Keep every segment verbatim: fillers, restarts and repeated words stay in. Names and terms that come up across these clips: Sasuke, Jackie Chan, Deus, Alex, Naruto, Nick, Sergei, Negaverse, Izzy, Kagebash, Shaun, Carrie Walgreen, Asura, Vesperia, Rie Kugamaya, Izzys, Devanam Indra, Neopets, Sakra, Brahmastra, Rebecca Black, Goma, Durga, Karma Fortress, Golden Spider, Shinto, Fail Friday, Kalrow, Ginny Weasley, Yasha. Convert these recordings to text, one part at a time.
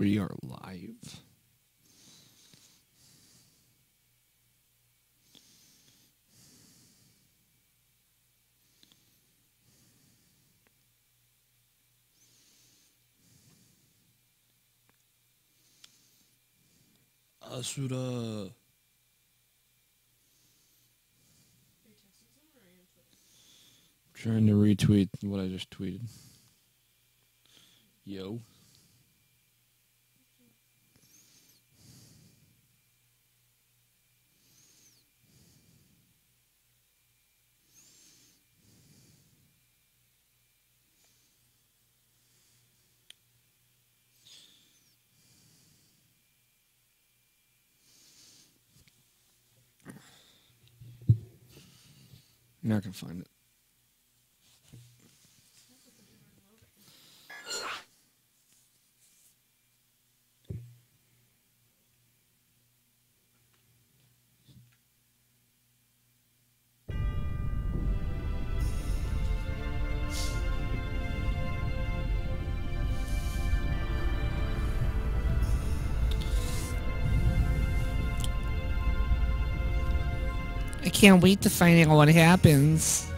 We are live. Asura. Trying to retweet what I just tweeted. Yo. You're not going to find it. Can't wait to find out what happens.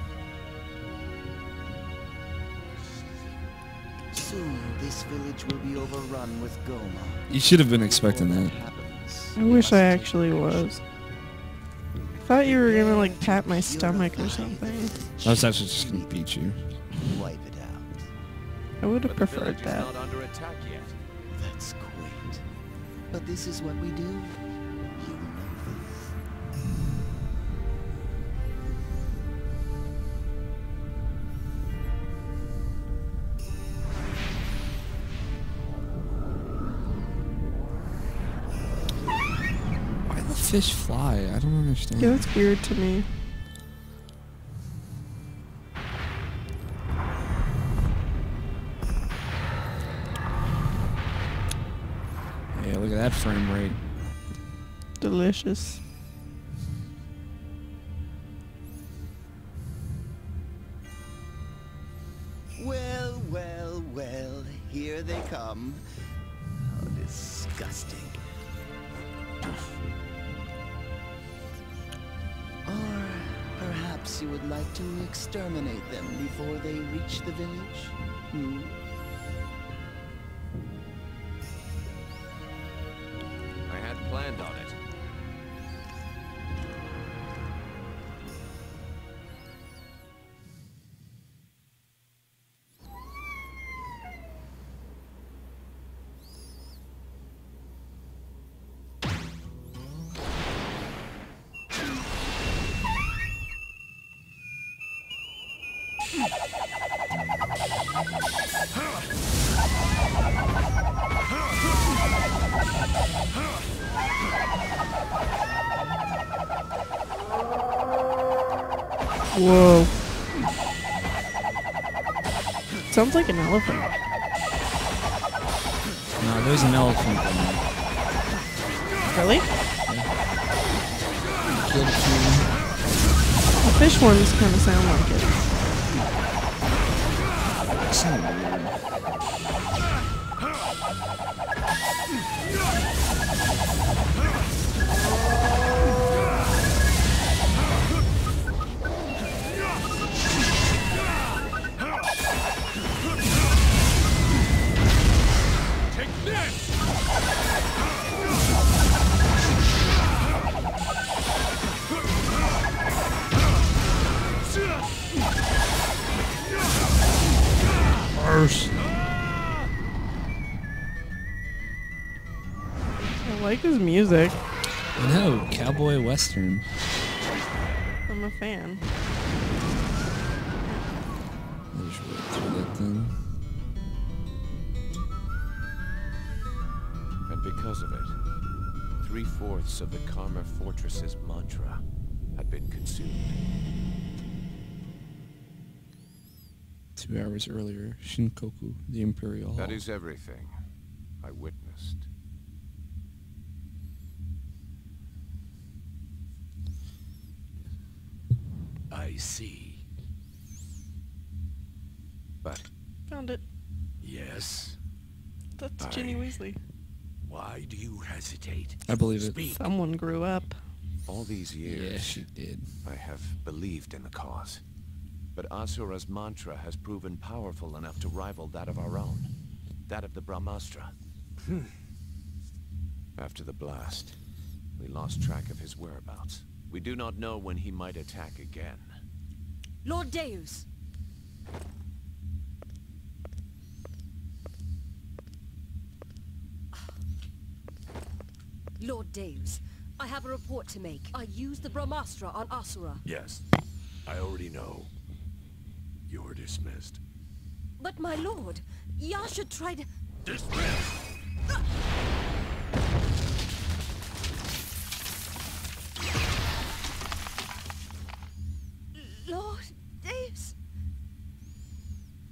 Soon this village will be overrun with Goma. You should have been expecting that. I wish I actually was. I thought you were gonna like pat my stomach or something. I was actually just gonna beat you. Wipe it out. I would have preferred that. Not under attack yet. That's quaint. But this is what we do. Fish fly. I don't understand. Yeah, that's weird to me. Hey, look at that frame rate. Delicious. Well, well, well. Here they come. How disgusting. You would like to exterminate them before they reach the village? Hmm? I had planned on it. Whoa. Sounds like an elephant. No, there's an elephant in there. Really? Yeah. The fish ones kind of sound like it. His music. I know, cowboy western. I'm a fan. I just went through that thing. And because of it, three-fourths of the Karma Fortress's mantra had been consumed. Two hours earlier, Shinkoku, the Imperial. That is everything I witnessed. I see. But found it. Yes. That's I... Ginny Weasley. Why do you hesitate? I believe it. Speak. Someone grew up. All these years, yeah, she did. I have believed in the cause. But Asura's mantra has proven powerful enough to rival that of our own. That of the Brahmastra. Hmm. After the blast, we lost track of his whereabouts. We do not know when he might attack again. Lord Deus! Lord Deus, I have a report to make. I used the Brahmastra on Asura. Yes, I already know. You're dismissed. But my lord, Yasha tried to... Dismissed! Lord Deus...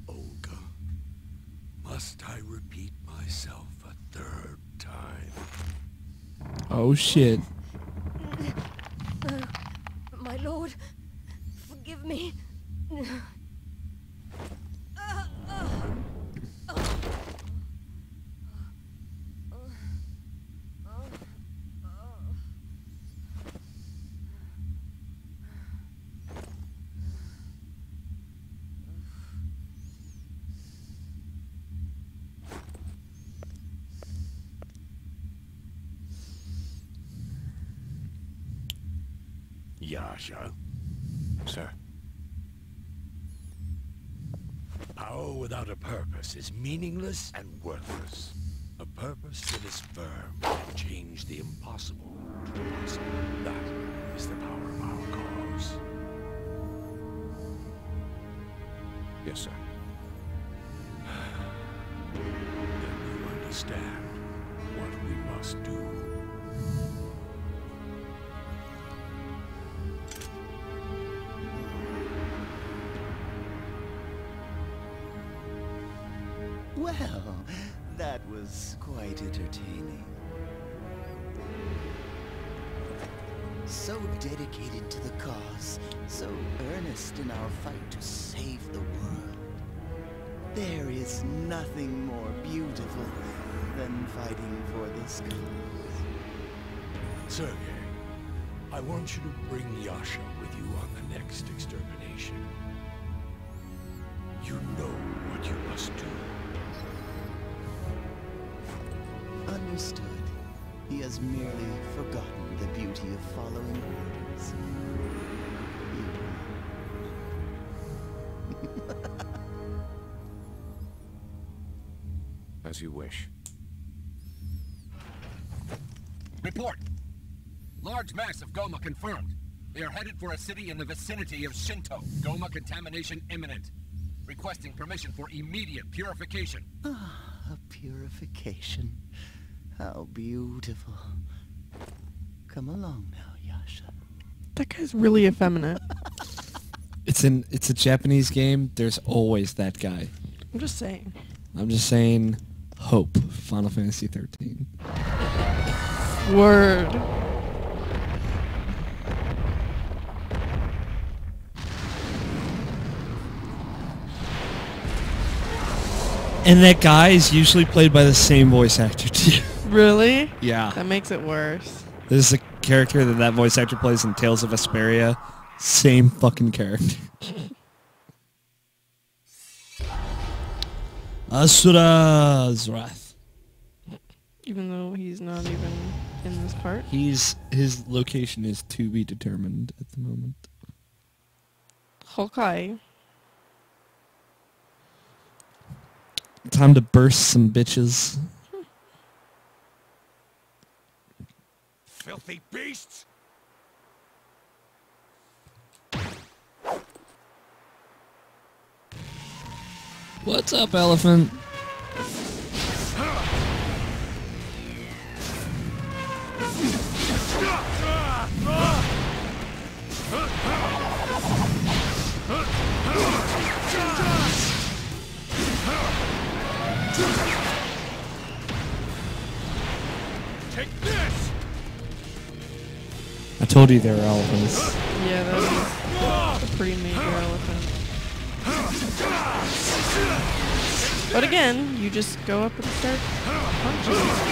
Olga, must I repeat myself a third time? Oh shit. No, my lord, forgive me. Yasha. Sir. Power without a purpose is meaningless and worthless. A purpose that is firm can change the impossible to possible. That is the power of our cause. Yes, sir. Then you understand what we must do. Well, that was quite entertaining. So dedicated to the cause, so earnest in our fight to save the world. There is nothing more beautiful than fighting for this cause. Sergei, I want you to bring Yasha with you on the next extermination. You know what you must do. Understood. He has merely forgotten the beauty of following orders. As you wish. Report! Large mass of Goma confirmed. They are headed for a city in the vicinity of Shinto. Goma contamination imminent. Requesting permission for immediate purification. A purification. How beautiful. Come along now, Yasha. That guy's really effeminate. It's an it's a Japanese game. There's always that guy. I'm just saying. I'm just saying hope. Final Fantasy thirteen. Word. And that guy is usually played by the same voice actor too. Really? Yeah. That makes it worse. This is a character that that voice actor plays in Tales of Vesperia. Same fucking character. Asura's Wrath. Even though he's not even in this part? He's, his location is to be determined at the moment. Okay. Time to burst some bitches. Filthy beasts! What's up, elephant? Take this! I told you they were elephants. Yeah, that was a pretty major elephant. But again, you just go up and start punching.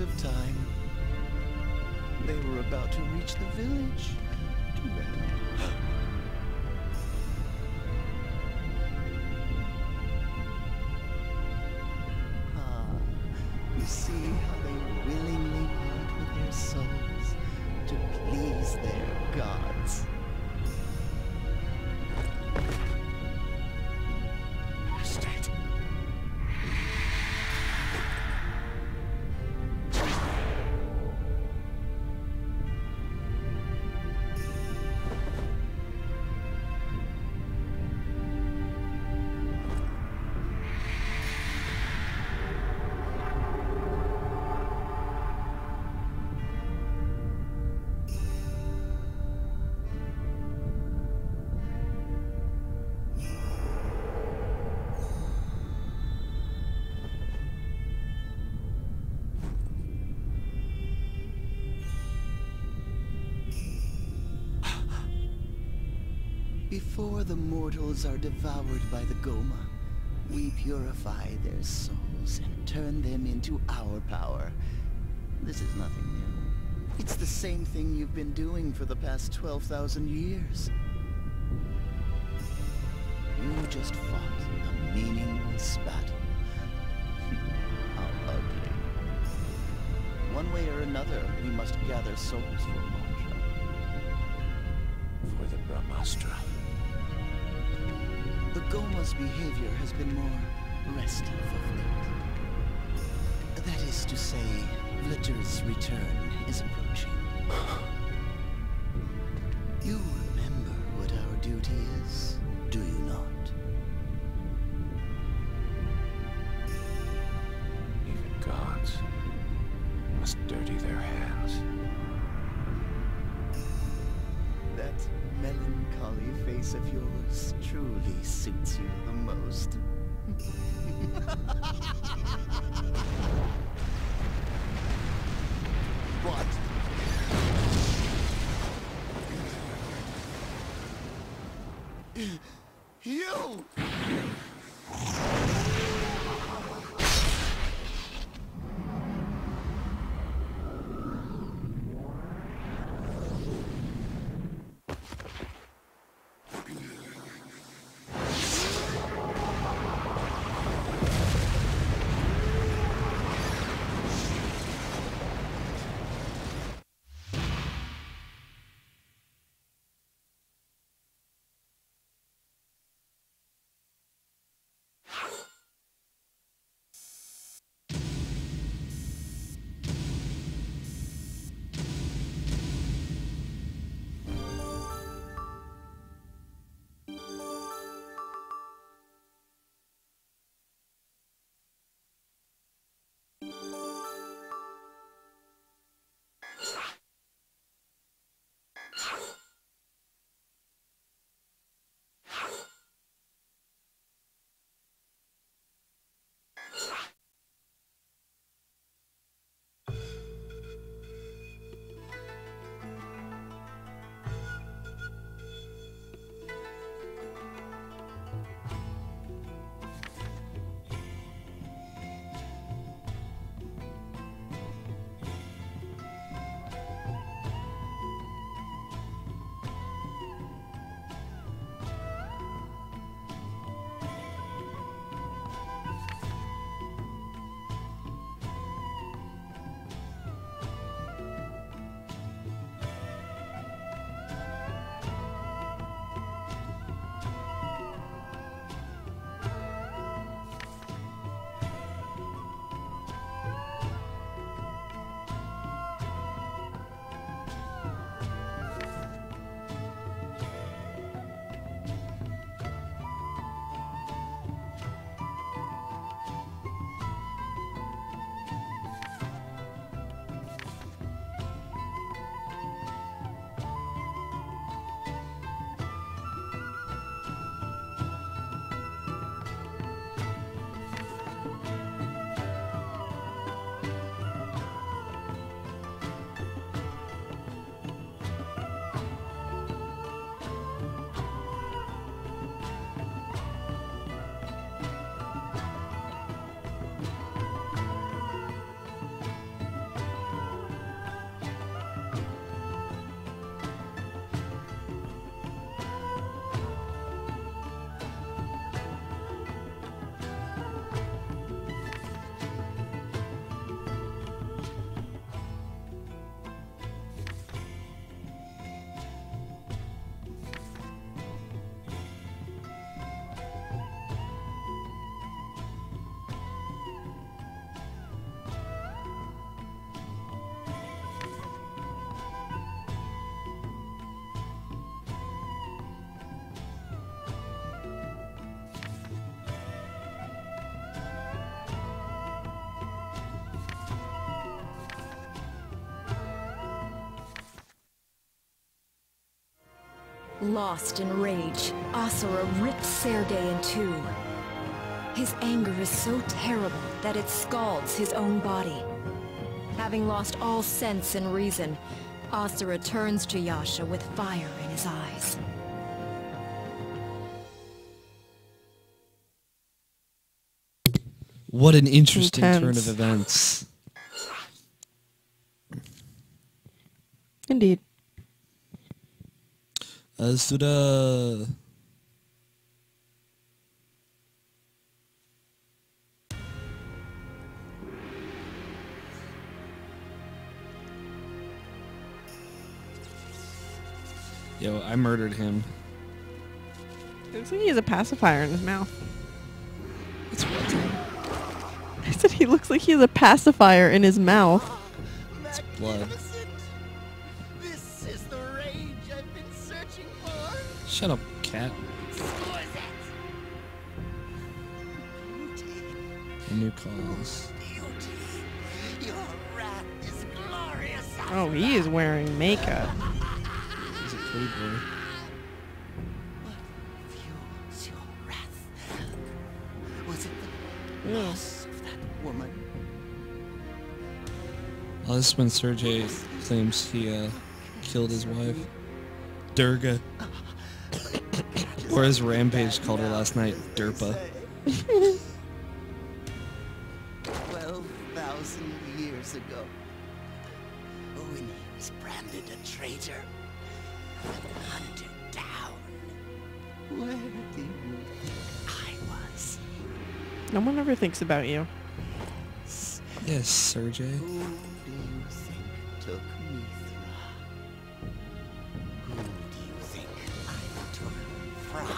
Of time. They were about to reach the village. Too bad. Ah, you see how they willingly part with their souls to please their gods. Before the mortals are devoured by the Goma, we purify their souls and turn them into our power. This is nothing new. It's the same thing you've been doing for the past twelve thousand years. You just fought a meaningless battle. How ugly. One way or another, we must gather souls for Mother. For the Brahmastra. The Goma's behavior has been more restive of late. That is to say, Vlitra's return is approaching. You remember what our duty is, do you not? Even gods must dirty their hands. That melancholy face of yours truly suits you the most. What? You! Lost in rage, Asura ripped Sergei in two. His anger is so terrible that it scalds his own body. Having lost all sense and reason, Asura turns to Yasha with fire in his eyes. What an interesting Intense. turn of events. Indeed. Asura. Yo, I murdered him. It looks like he has a pacifier in his mouth. It's what? I said he looks like he has a pacifier in his mouth. It's blood. This is the rage I've been searching for. Shut up, cat. A new cause. Your wrath is glorious. Oh, he is wearing makeup. What fuels your wrath? Was it the loss of that woman? Oh, this is when Sergei claims he uh, killed his wife, Durga. Or as Rampage called her last night, Derpa. Twelve thousand years ago, Owen was branded a traitor. Hunted down. Where do you think I was? No one ever thinks about you. Yes, Sergei. Who do you think took Mithra? Who do you think I took from?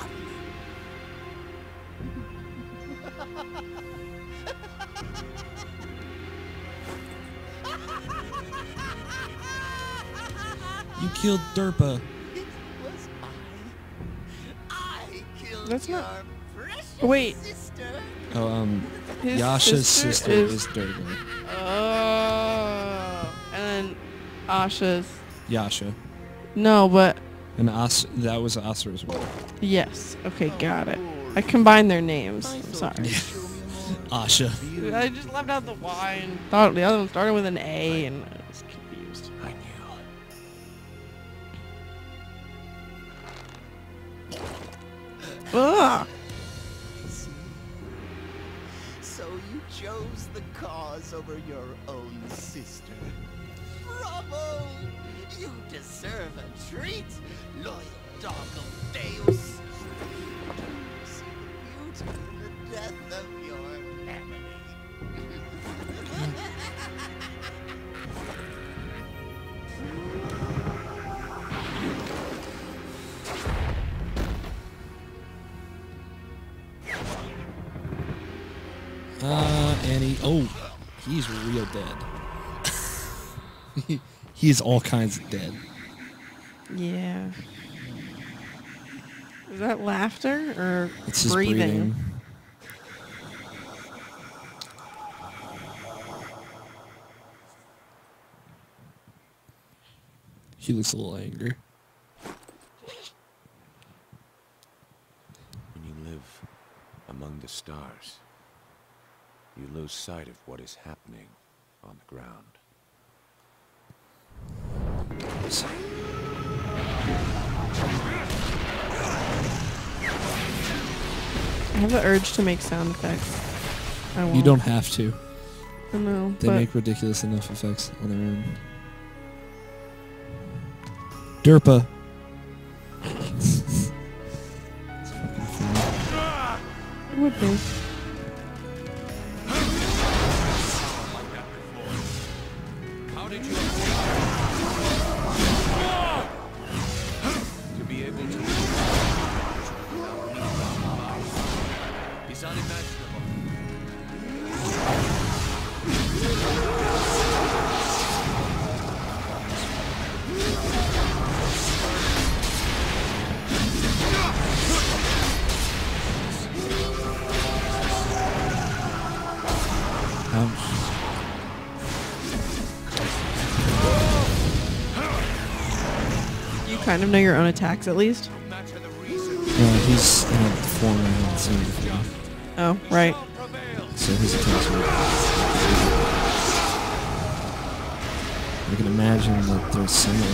You killed Derpa. That's not. Wait. Sister. Oh, um. His Yasha's sister, sister is Durga. Oh. And Asha's. Yasha. No, but. And As that was Asura's Wrath. Yes. Okay, got it. I combined their names. I'm sorry. Asha. I just left out the Y and thought the other one started with an A and I was confused. I knew. Ugh. So you chose the cause over your own sister. Bravo! You deserve a treat, loyal dog of Deus. Do you see the beauty in the death of your family? Uh, Annie. Oh, he's real dead. He's all kinds of dead. Yeah. Is that laughter or it's his breathing? breathing? He looks a little angry. When you live among the stars, you lose sight of what is happening on the ground. I have the urge to make sound effects. I won't. You don't have to. I know. They make ridiculous enough effects on their own. Derpa. It would be. kind of know your own attacks at least? No, he's had four rounds in before. Oh, right. So his attacks are... I can imagine that they're similar.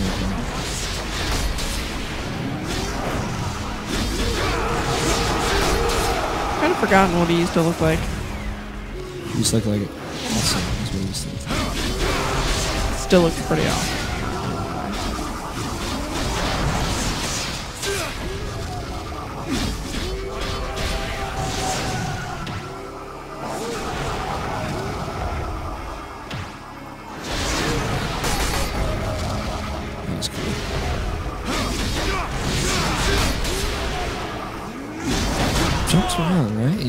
I've kind of forgotten what he used to look like. He used to look like awesome. That's what he used to look like. Still looks pretty awesome.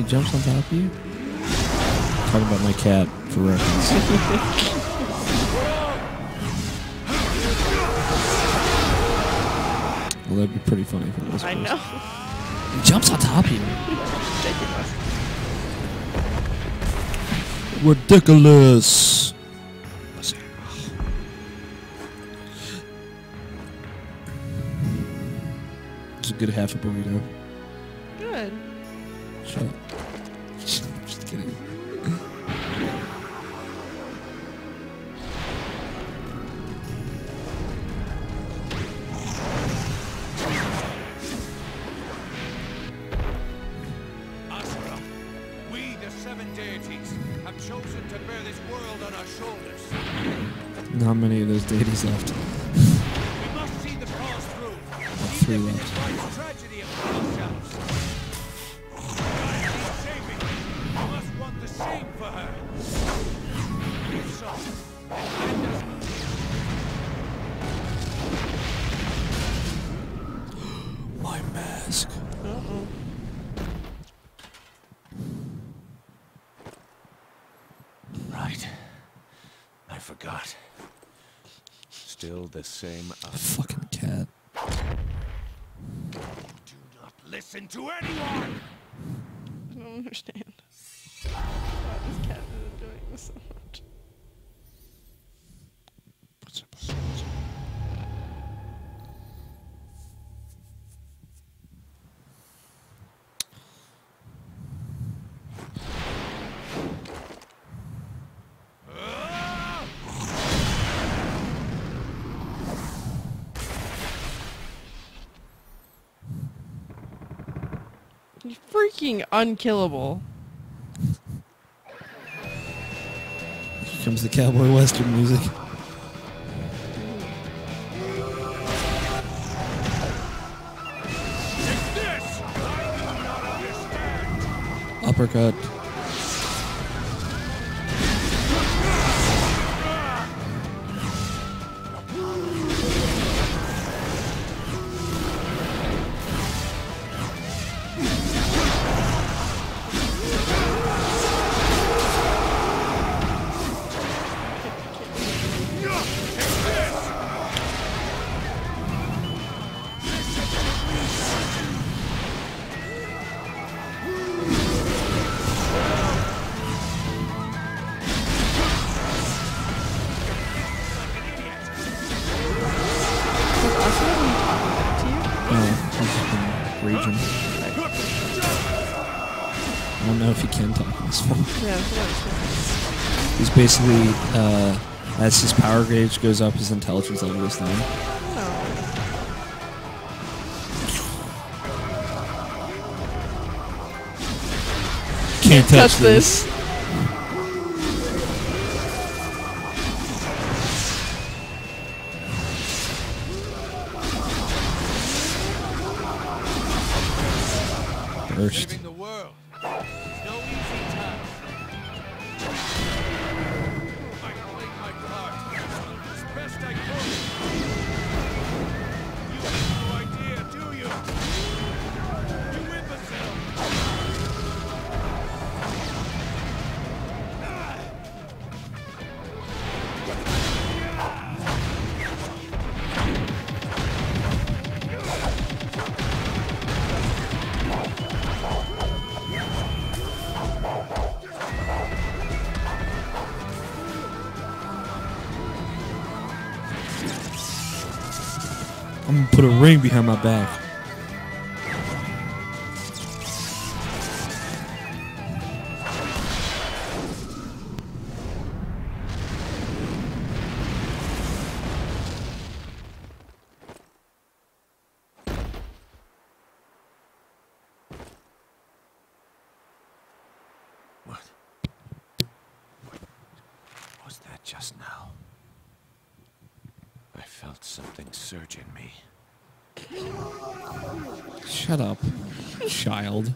Jumps on top of you? Talking about my cat for reference. Well, that'd be pretty funny if it was. I know. He jumps on top of you. Ridiculous. Ridiculous. It's a good half a burrito. Good. Shut up. How many of those deities left? We must see the cross through. About three left. My mask. Uh-oh. Right. I forgot. Still the same a fucking cat. Do not listen to anyone. I don't understand why this cat is doing this so much. What's up, what's up, what's up? You're freaking unkillable. Here comes the cowboy western music. It's this! I do not understand. Uppercut. Basically, uh, as his power gauge goes up, his intelligence level goes down. Oh. Can't touch, touch this. this. Burst. I'm gonna put a ring behind my back. Child. You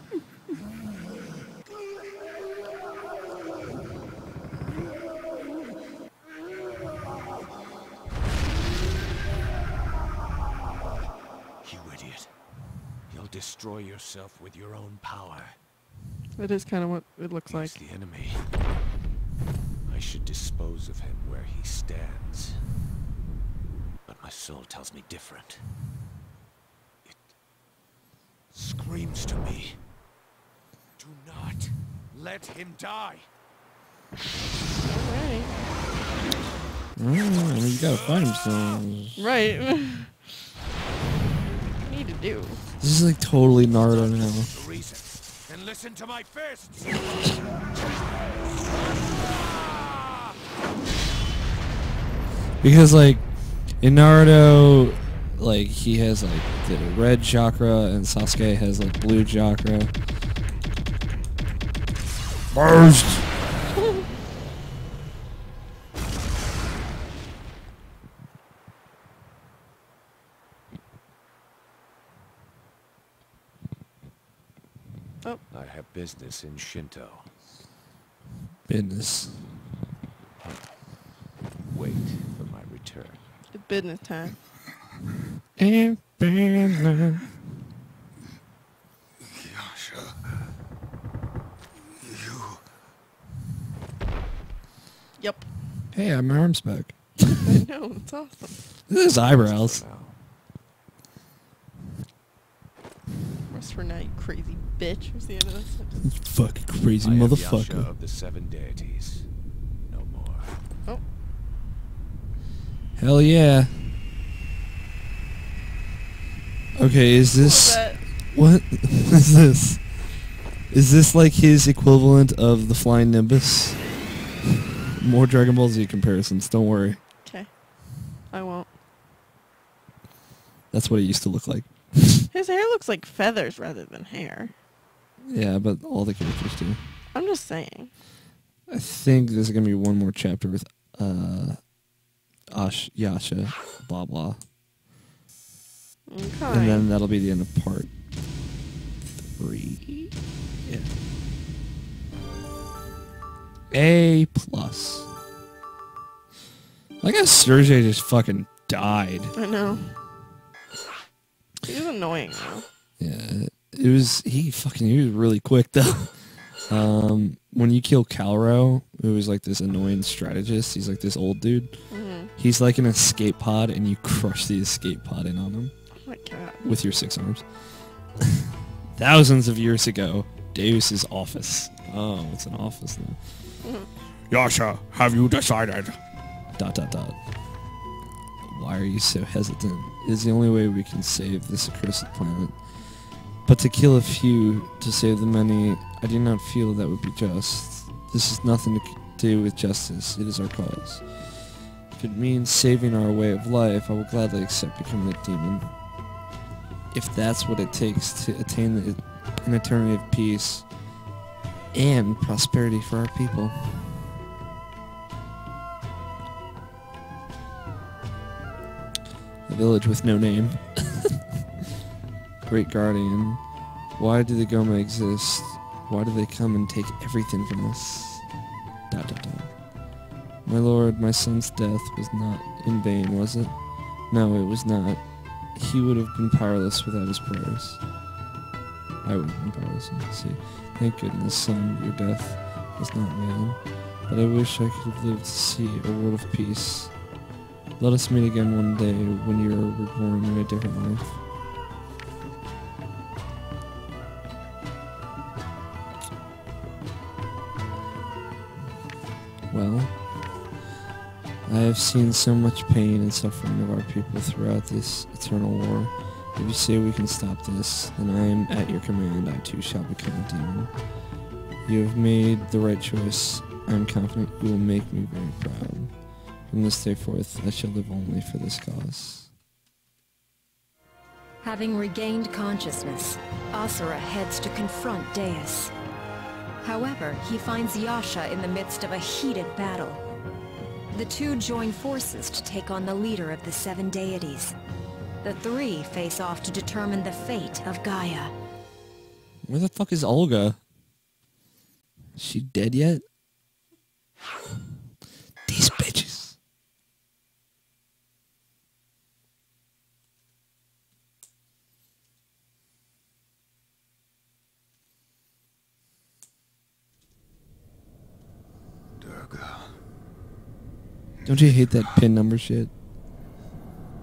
idiot. You'll destroy yourself with your own power. That is kind of what it looks like. He's the enemy. I should dispose of him where he stands. But my soul tells me different. Screams to me, do not let him die. Alright. Mm, you gotta find some. Right. What do you need to do? This is like totally Naruto now. Reason. And listen to my fists. Because like in Naruto, like he has like the red chakra and Sasuke has like blue chakra. Burst. Oh. I have business in Shinto. Business. Wait for my return. It's business time. And Banner. Yasha. You. Yep. Hey, I'm my arm's back. I know, it's awesome. This is eyebrows. Rest for night, crazy bitch. Where's the end of this episode? Fucking crazy I motherfucker. Yasha of the seven deities. No more. Oh. Hell yeah. Okay, is this what is this? Is this like his equivalent of the flying Nimbus? More Dragon Ball Z comparisons, don't worry. Okay. I won't. That's what it used to look like. His hair looks like feathers rather than hair. Yeah, but all the characters do. I'm just saying. I think there's gonna be one more chapter with uh Ash Yasha, blah blah. Okay. And then that'll be the end of part three. Yeah. A plus. I guess Sergei just fucking died. I know. He was annoying though. Yeah, it was. He fucking. He was really quick though. um, when you kill Kalrow, who was like this annoying strategist, he's like this old dude. Mm-hmm. He's like an escape pod, and you crush the escape pod in on him. God. With your six arms. Thousands of years ago, Deus's office. Oh, it's an office now. Mm-hmm. Yasha, have you decided? Dot, dot, dot. Why are you so hesitant? It is the only way we can save this accursed planet. But to kill a few, to save the many, I do not feel that would be just. This is nothing to do with justice. It is our cause. If it means saving our way of life, I will gladly accept becoming a demon. If that's what it takes to attain the, an eternity of peace and prosperity for our people. A village with no name. Great Guardian, why do the Goma exist? Why do they come and take everything from us? Dot, dot, dot. My lord, my son's death was not in vain, was it? No, it was not. He would have been powerless without his prayers. I would have been powerless. See, thank goodness, son, your death was not vain. But I wish I could have lived to see a world of peace. Let us meet again one day when you are reborn in a different life. Well, I have seen so much pain and suffering of our people throughout this eternal war. If you say we can stop this, then I am at your command. I too shall become a demon. You have made the right choice. I am confident you will make me very proud. From this day forth, I shall live only for this cause. Having regained consciousness, Asura heads to confront Deus. However, he finds Yasha in the midst of a heated battle. The two join forces to take on the leader of the seven deities. The three face off to determine the fate of Gaia. Where the fuck is Olga? Is she dead yet? These bitches. Durga. Don't you hate that pin number shit?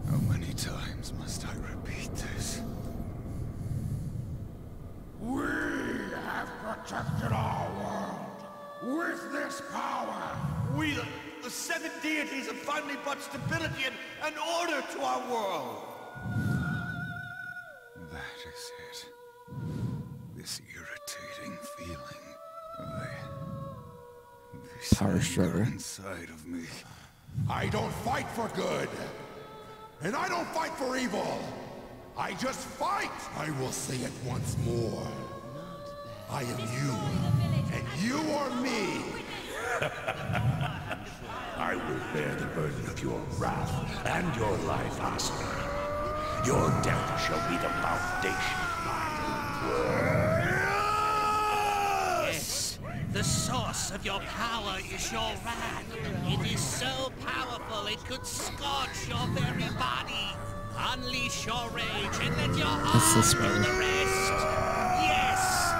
How many times must I repeat this? We have protected our world with this power. We, the, the seven deities, have finally brought stability and, and order to our world. That is it. This irritating feeling. I, this power struggle inside of me. I don't fight for good, and I don't fight for evil. I just fight. I will say it once more. I am you, and you are me. I will bear the burden of your wrath and your life, Asura. Your death shall be the foundation of my world. Yes! The source of your power is your wrath. It is so powerful it could scorch your very body. Unleash your rage and let your arms do the rest. Yes!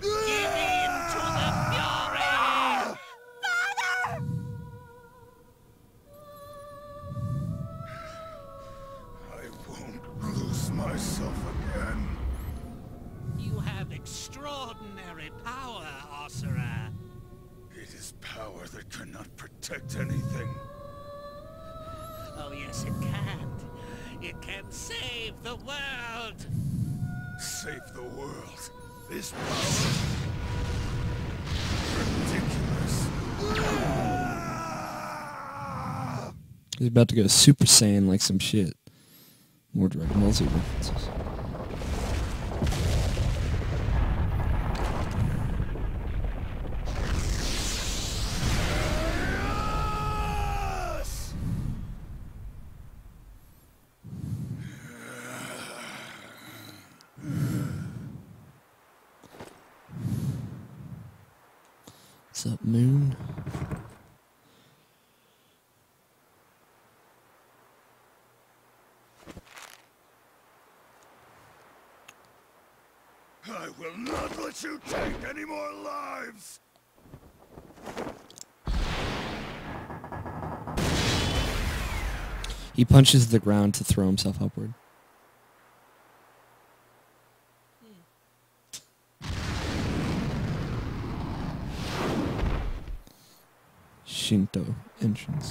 Give in to the fury! Father! I won't lose myself again. You have extraordinary power, Asura. It is power that cannot protect anything. Oh yes, it can. It can save the world. Save the world? This power? Ridiculous. He's about to go Super Saiyan like some shit. More Dragon Ball Z references. Up moon. I will not let you take any more lives. He punches the ground to throw himself upward. Shinto entrance.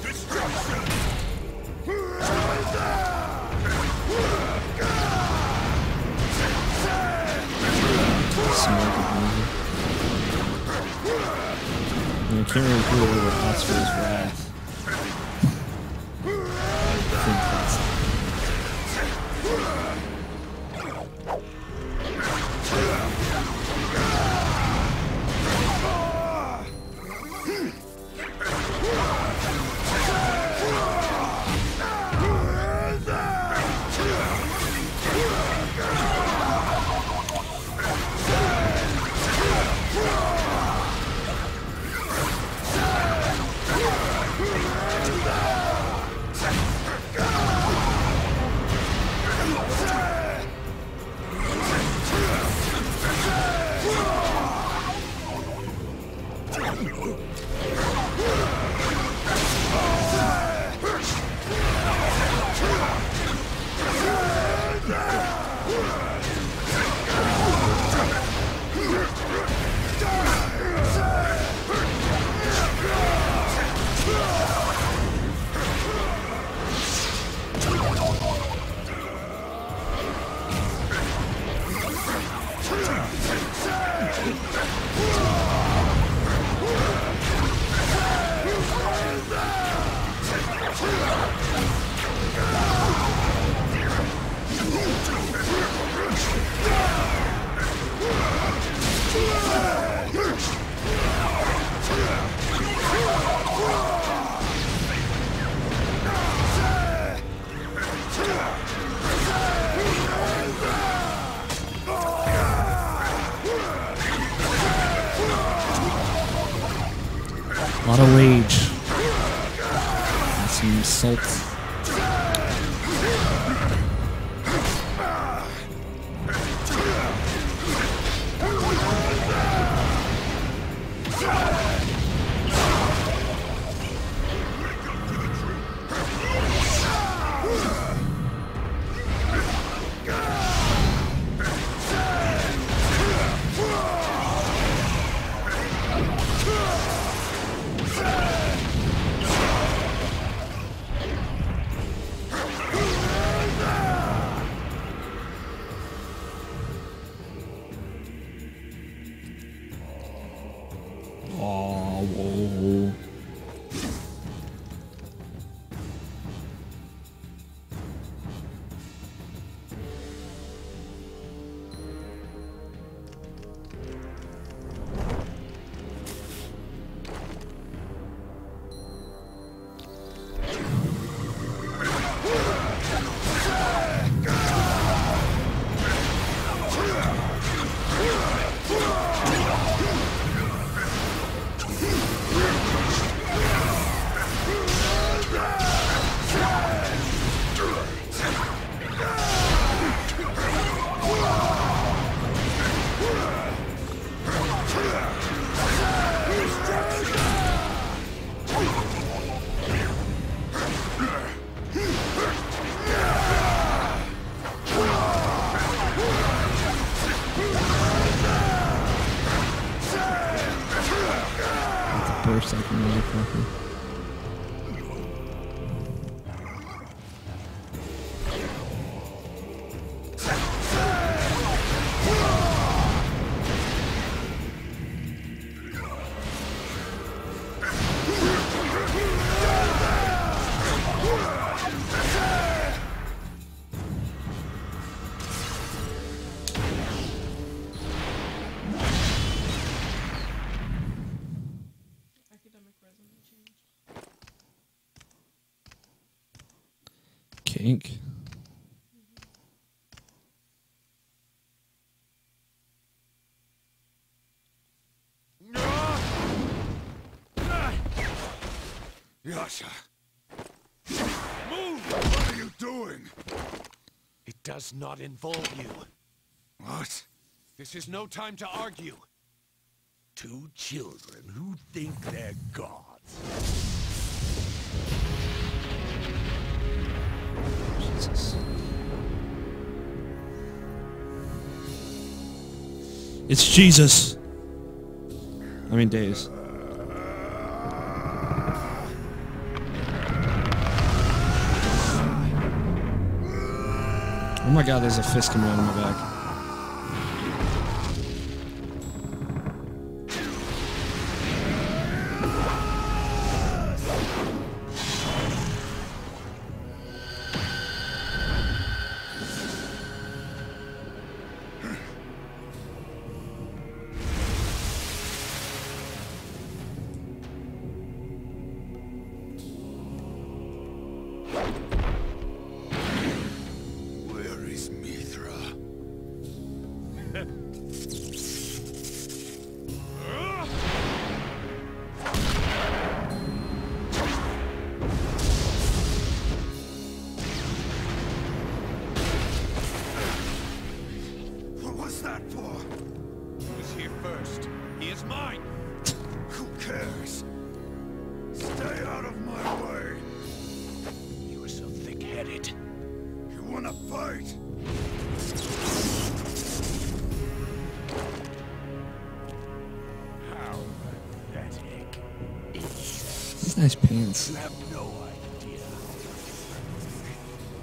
Destruction! I can't really feel over Asura's Wrath. episodes. Ink. Yasha! Move! What are you doing? It does not involve you. What? This is no time to argue. Two children who think they're gods. It's Jesus. I mean, Deus. Oh my God! There's a fist coming out of my back. Nice pants. You have no idea.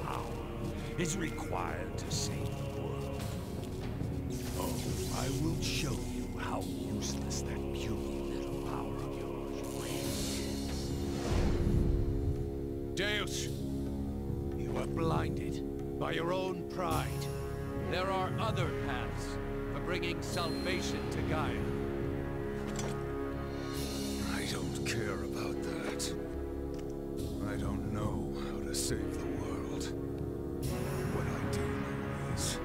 Power is required to save the world. Oh, I will show you how useless that puny little power of yours really is. Deus, you are blinded by your own pride. There are other paths for bringing salvation to Gaia. I don't care about that. I don't know how to save the world. What I do know is,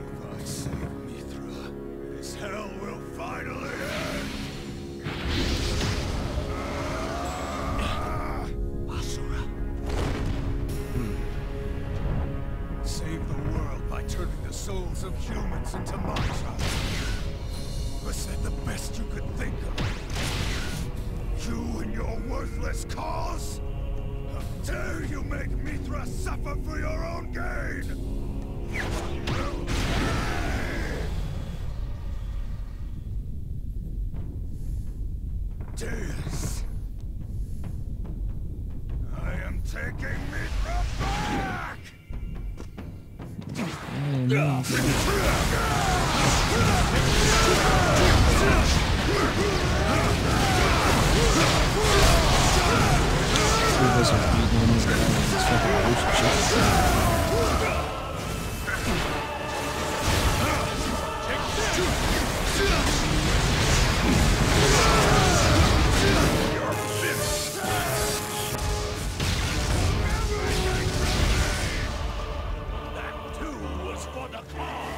if I save Mithra, this hell will finally end! Asura. turning the souls of humans into monsters. Was that the best you could think of? You and your worthless cause? How dare you make Mithra suffer for your own gain? You will pay! Deus! I am taking Mithra back! Two of us are beating in this guy with this fucking bullshit. That too was for the cause.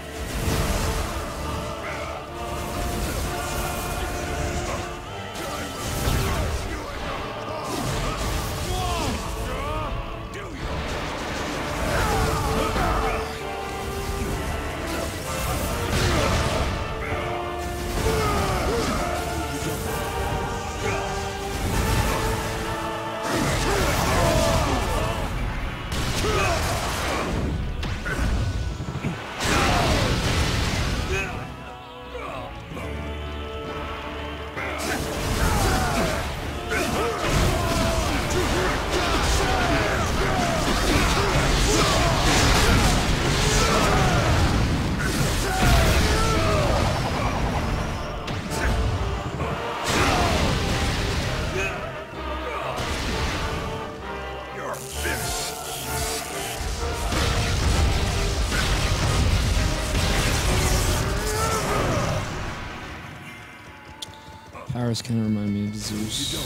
Powers kind of remind me of Zeus. You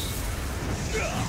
don't.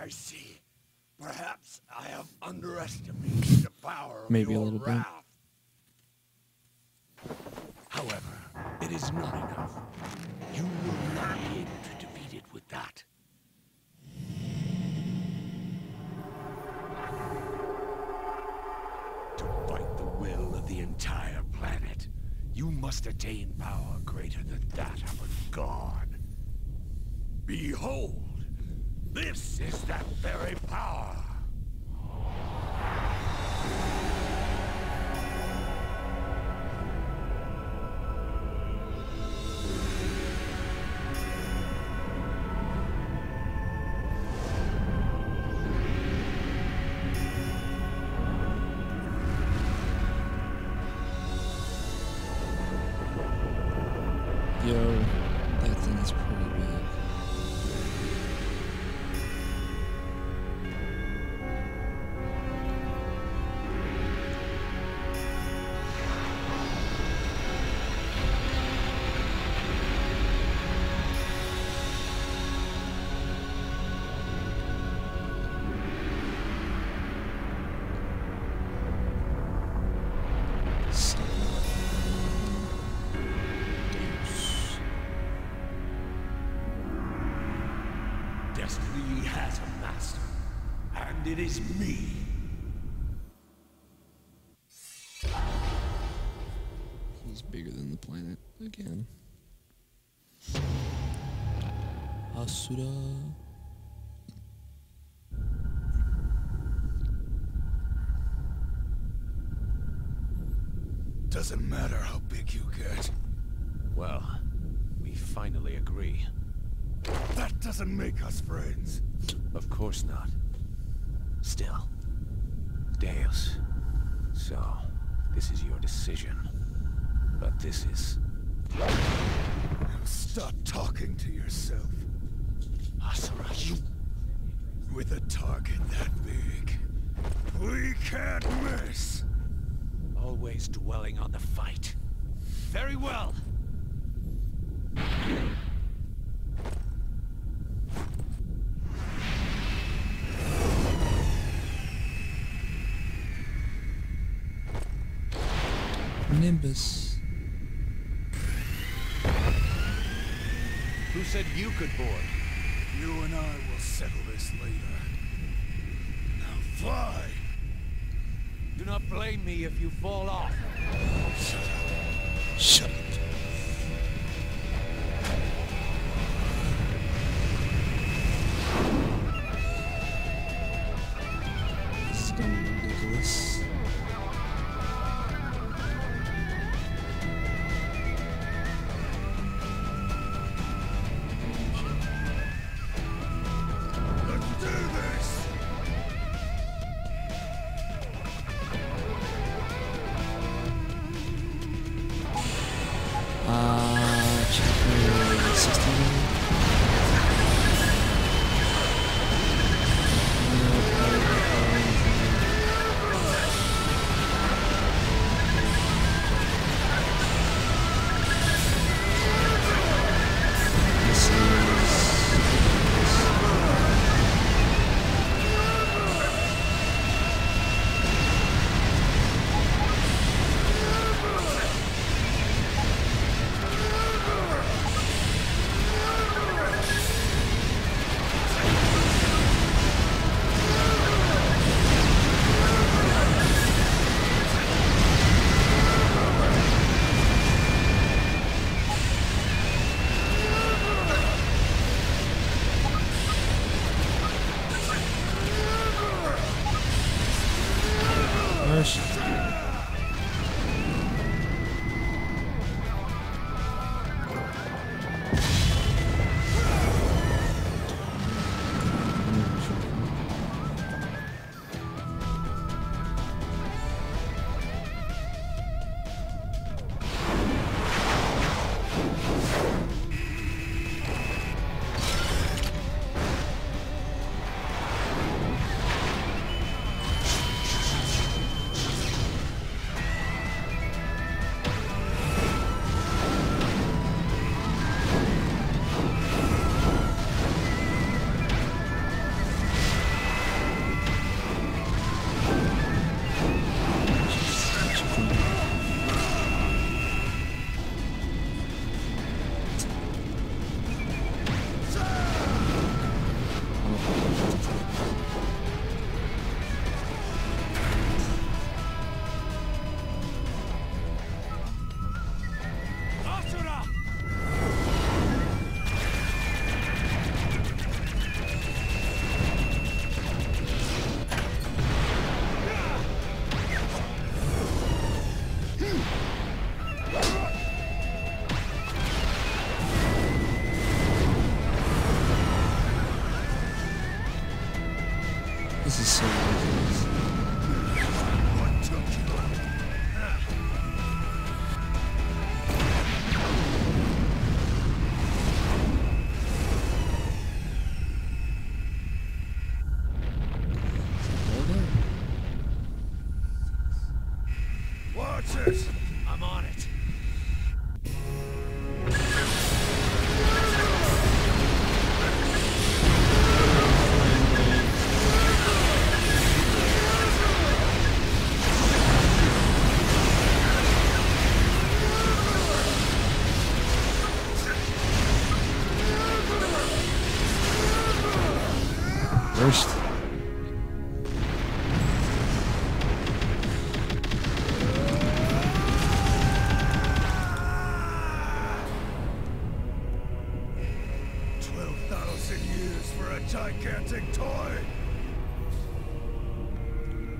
I see. Perhaps I have underestimated the power of Maybe your a little wrath. Bit. However, it is not enough. You will not be able to defeat it with that. To fight the will of the entire planet, you must attain power greater than that of a god. Behold! This is that very power. Yo, that thing is pretty big. and it is me. He's bigger than the planet again. Asura. Doesn't matter how big you get. Well, we finally agree. That doesn't make us friends. Of course not. Still, Deus. So, this is your decision. But this is... Stop talking to yourself. Asura, you... With a target that big, we can't miss. Always dwelling on the fight. Very well. Nimbus. Who said you could board? You and I will settle this later. Now fly! Do not blame me if you fall off. Shut up. Shut up.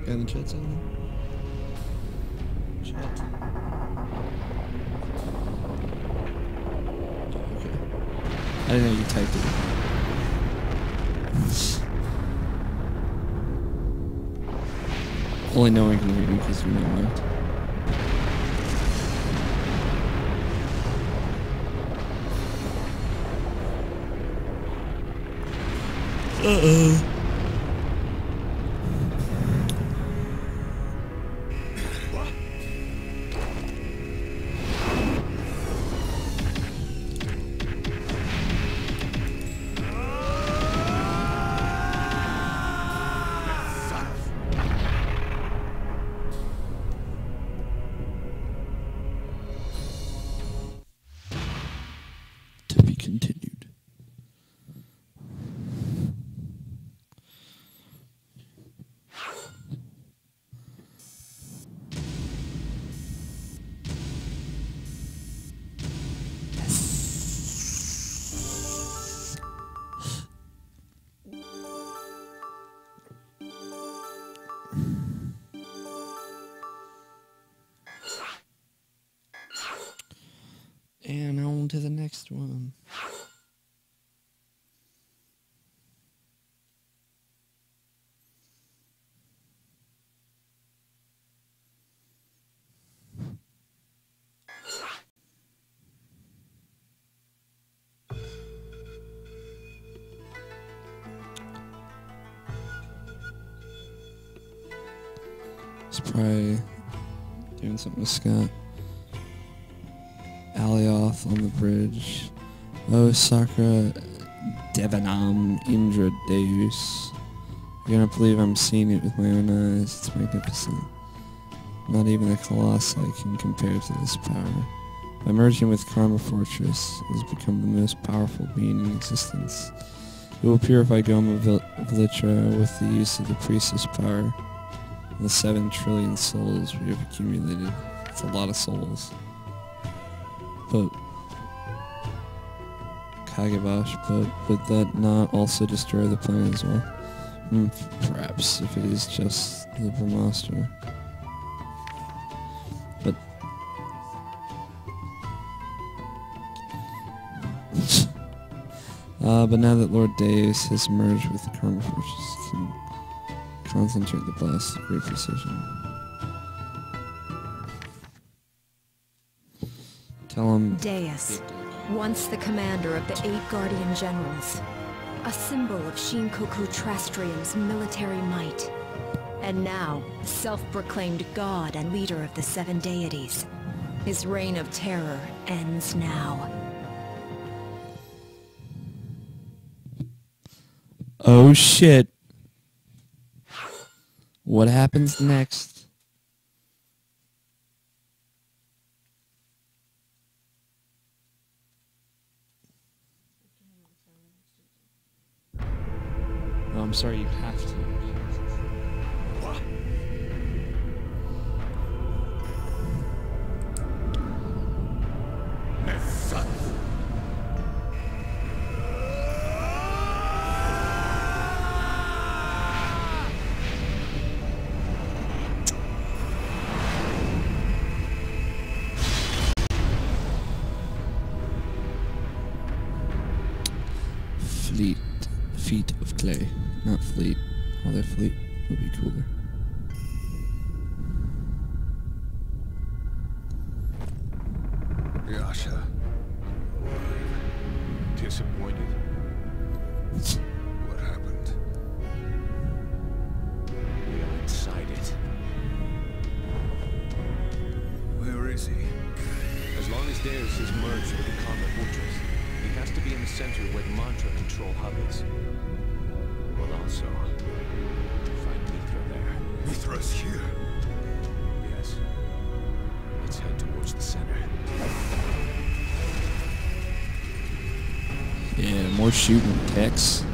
guy in the chat saying that? Chat. Okay. I didn't know you typed it. Only no one can read me because you're not marked. Uh-oh. To the next one. He's probably doing something with Scott. On the bridge. Oh, Sakra, Devanam Indra, Deus. I cannot believe I'm seeing it with my own eyes. It's magnificent. Not even a colossi can compare to this power. By merging with Karma Fortress, it has become the most powerful being in existence. It will purify Goma Vlitra with the use of the priestess power and the seven trillion souls we have accumulated. It's a lot of souls. But Kagebash, but would that not also destroy the planet as well? Hmm, perhaps, if it is just the Brahmastra. But uh, but now that Lord Deus has merged with the Karma Fortress, he can concentrate the blast with great precision. Deus, once the commander of the eight Guardian Generals, a symbol of Shinkoku Trastrium's military might, and now self-proclaimed god and leader of the seven deities. His reign of terror ends now. Oh shit. What happens next? Oh, I'm sorry, you have to. What? Fleet. Feet of clay. Not fleet. Although fleet would be cooler. Yasha. Disappointed. What happened? We are inside it. Where is he? As long as Deus is merged with the Karma Fortress, he has to be in the center where the mantra control hovers. So, find Mithra there. Mithra's here. Yes. Let's head towards the center. Yeah, more shooting, Tex.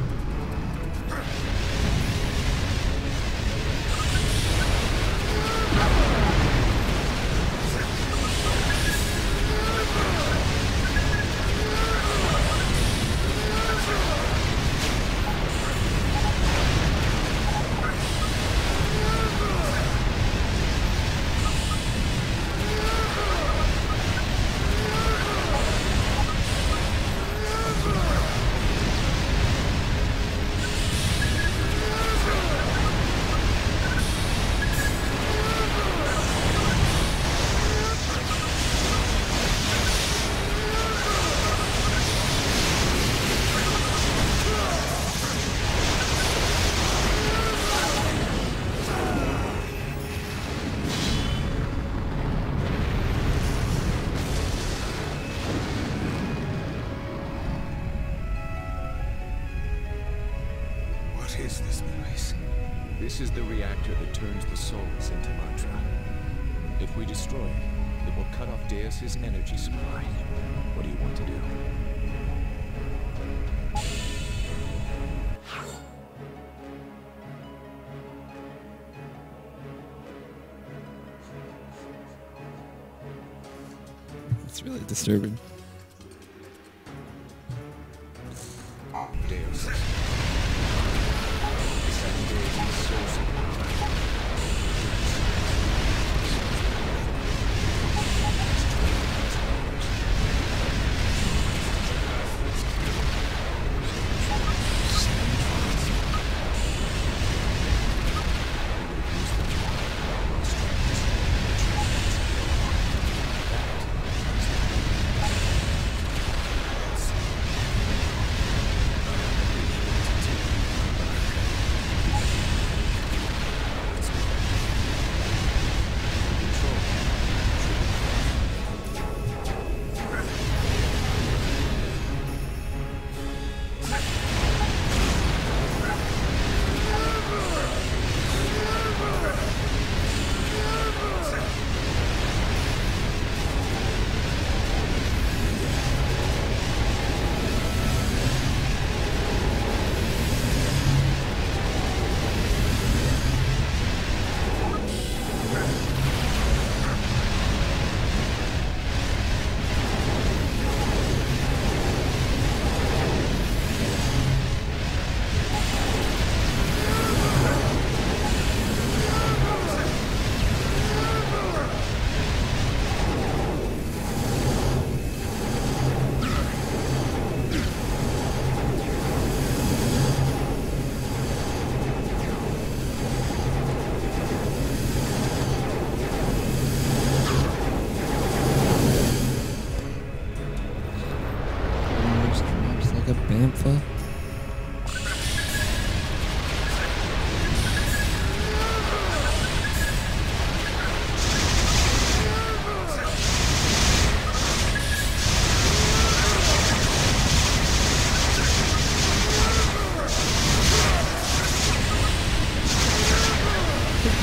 This is the reactor that turns the souls into Mantra. If we destroy it, it will cut off Deus' energy supply. What do you want to do? It's really disturbing. Deus.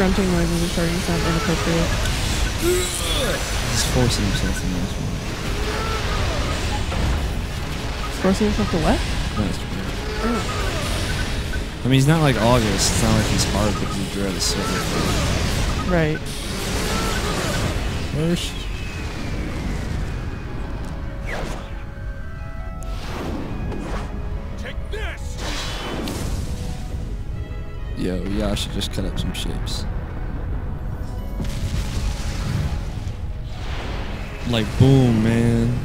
Grunting noises and shouting sound inappropriate. He's forcing himself to masturbate. Forcing himself to what? Masturbate. Oh. I mean, he's not like August. It's not like he's hard, but he dreads. Right. First. Yo, Yasha just cut up some ships. Like, boom, man.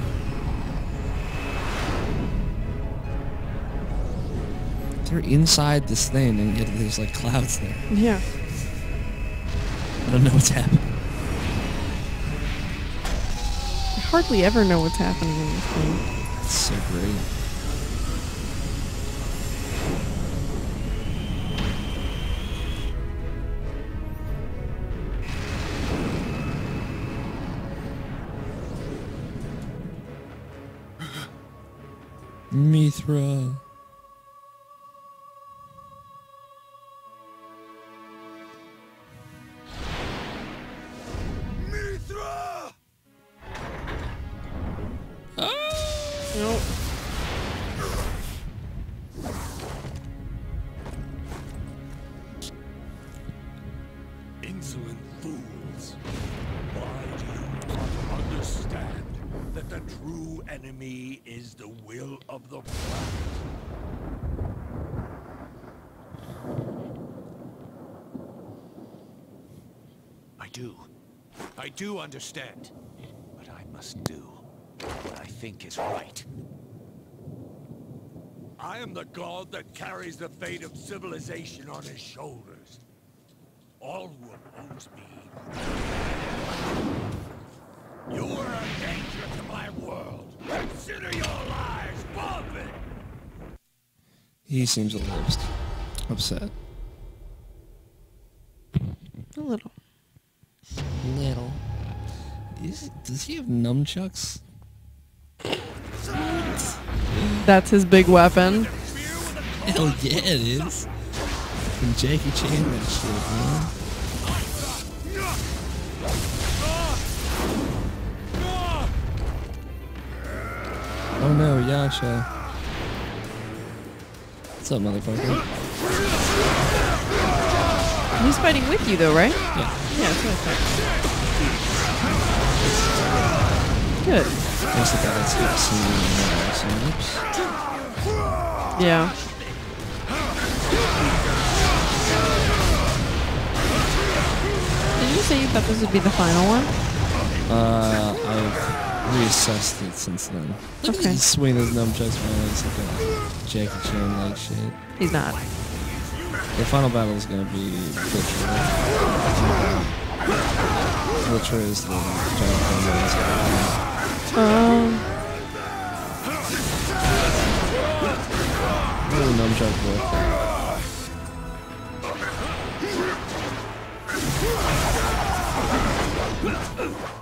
They're inside this thing, and yet there's like clouds there. Yeah. I don't know what's happening. I hardly ever know what's happening in this thing. That's so great. Mithra. Mithra! Ah! Nope. Insolent fools. Why do you not understand that the true enemy is the will of the planet? I do. I do understand. But I must do what I think is right. I am the god that carries the fate of civilization on his shoulders. All who oppose me. You are a danger to my world. Consider your lives forfeit. He seems a little upset. A little. Little. Is, does he have nunchucks? That's his big weapon. Hell yeah, it is. fucking Jackie Chan that shit, man. Oh no, Yasha. What's up, motherfucker? He's fighting with you though, right? Yeah. Yeah, that's what I thought. Good. That's the guy that's hit some, some yeah. Did you say you thought this would be the final one? Uh, I've reassessed it since then. Look okay. At swing those nunchucks, man. It's like a Jackie Chan-like shit. He's not. The final battle is gonna be Vlitra. Vlitra is the giant one. Um. Little nunchuck boy.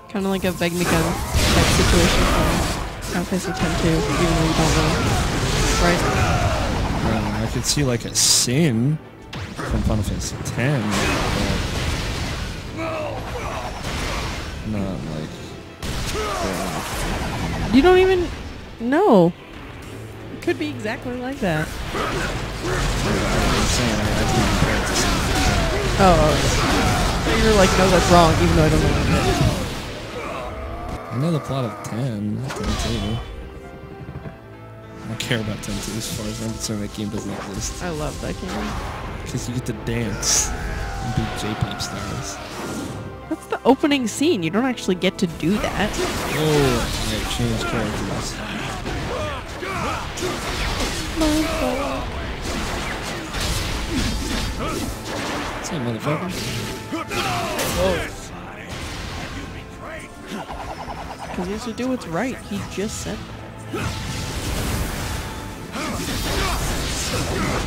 Kind of like a beg me gun type situation from Half-Life two, even though you don't know. Right? Um, I could see like a Sin from Final Fantasy ten. Not like. Uh, you don't even know. It could be exactly like that. Oh, okay. So you're like, no, that's wrong, even though I don't know. I know the plot of ten, not ten two. I don't care about ten two as far as I'm concerned. That game doesn't exist. I love that game. Because you get to dance and be J-pop stars. That's the opening scene. You don't actually get to do that. Oh, yeah, change characters. Motherfucker. What's up, motherfucker? Oh. Because he has to do what's right. He just said that.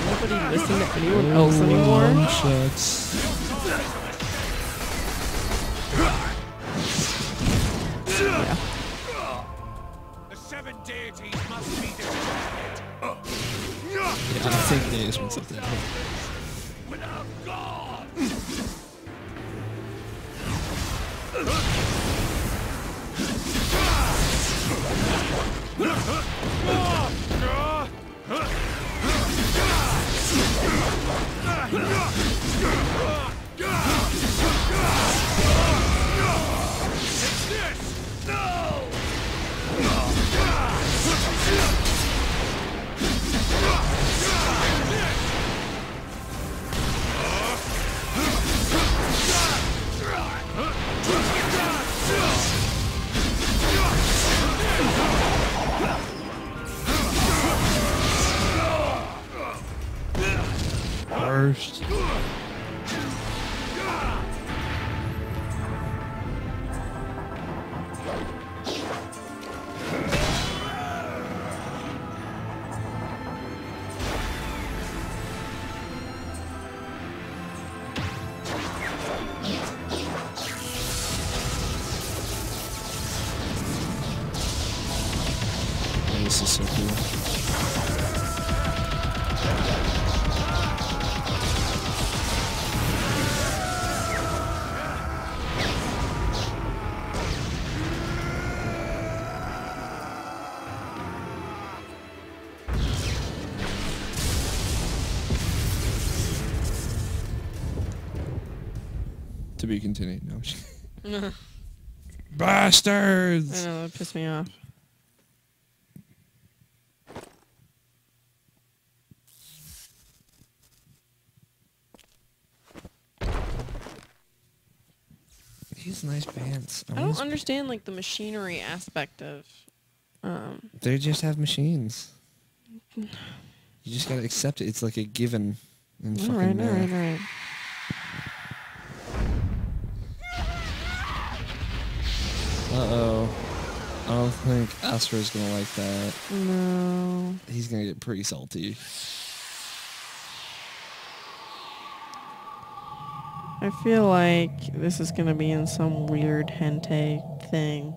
Nobody listening to anyone else oh, anymore. Yeah. The seven deities must be defeated. Yeah, I think they just want something else. Without God. First. Be continued. No. Bastards! I know, that pissed me off. These nice pants. I, I don't understand like the machinery aspect of. Um, they just have machines. You just gotta accept it. It's like a given. And all right, all right, all right. Uh-oh. I don't think Asura's gonna like that. No. He's gonna get pretty salty. I feel like this is gonna be in some weird hentai thing.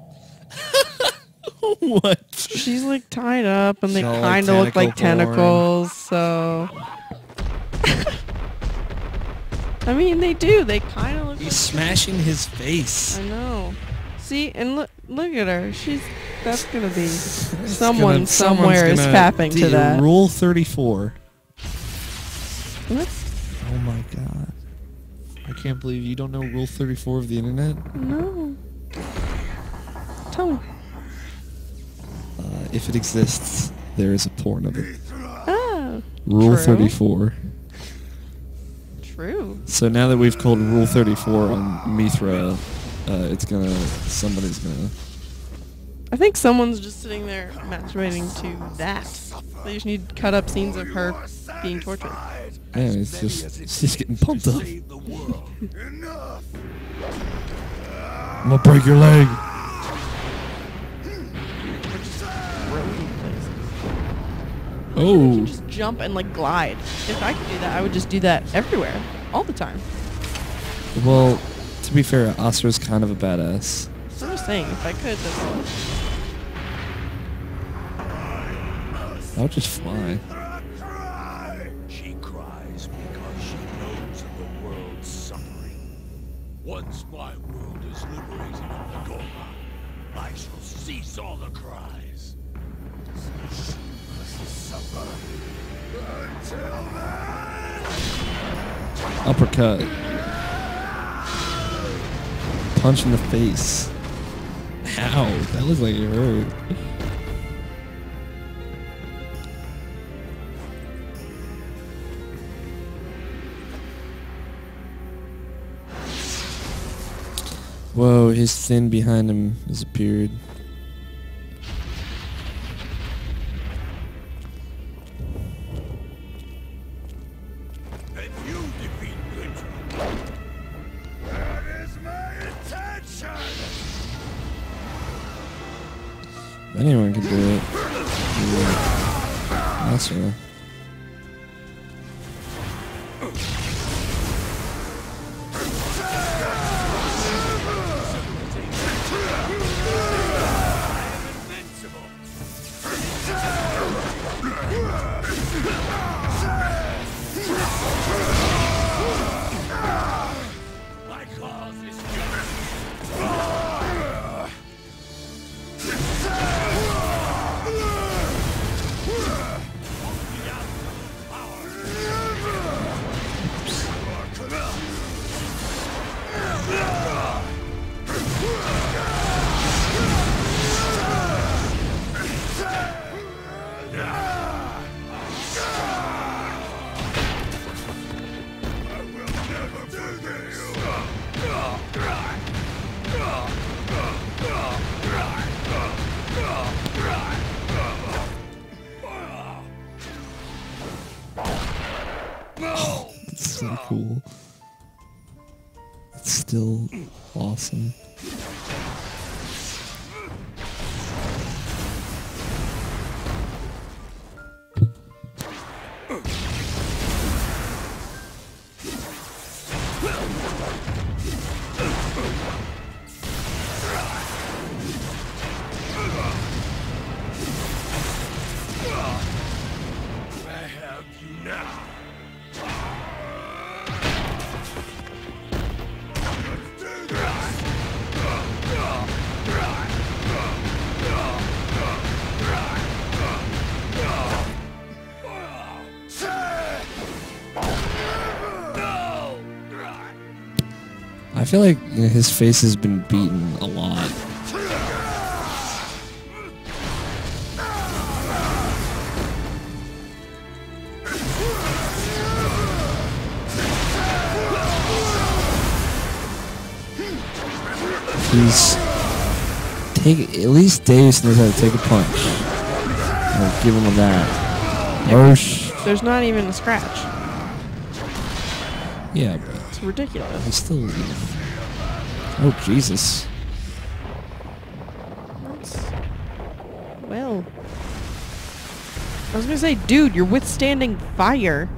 What? She's like tied up and they kinda look like tentacles, so... I mean, they do. They kind of look. He's like smashing her. His face. I know. See, and look, look at her. She's. That's gonna be. Someone gonna, somewhere is fapping to that. Rule thirty-four. What? Oh my god! I can't believe you don't know Rule thirty-four of the internet. No. Tell me. Uh, if it exists, there is a porn of it. Oh. Rule true. thirty-four. True. So now that we've called Rule thirty-four on Mithra, uh, it's gonna. Somebody's gonna. I think someone's just sitting there masturbating to that. They just need cut up scenes of her being tortured. Yeah, it's just she's getting pumped up. I'm gonna break your leg. Oh. You can just jump and like glide. If I could do that, I would just do that everywhere, all the time. Well, to be fair, Asura's kind of a badass. That's what I was saying. If I could, that's all. I'll just fly. She cries because she knows of the world's suffering. Once my world is liberated of the Goma, I shall cease all the cries. She must suffer until then. Uppercut. Punch in the face. Ow, that looks like it hurt. Whoa, his thin behind him has appeared. And you defeat Vlitra. That is my intention. Anyone can do it. Yeah. That's right. Still awesome. I feel like his face has been beaten a lot. He's take at least Deus knows how to take a punch. I'll give him a that. Yeah, there's not even a scratch. Yeah, but ridiculous. I still. Oh Jesus. Well, I was gonna say, dude, you're withstanding fire.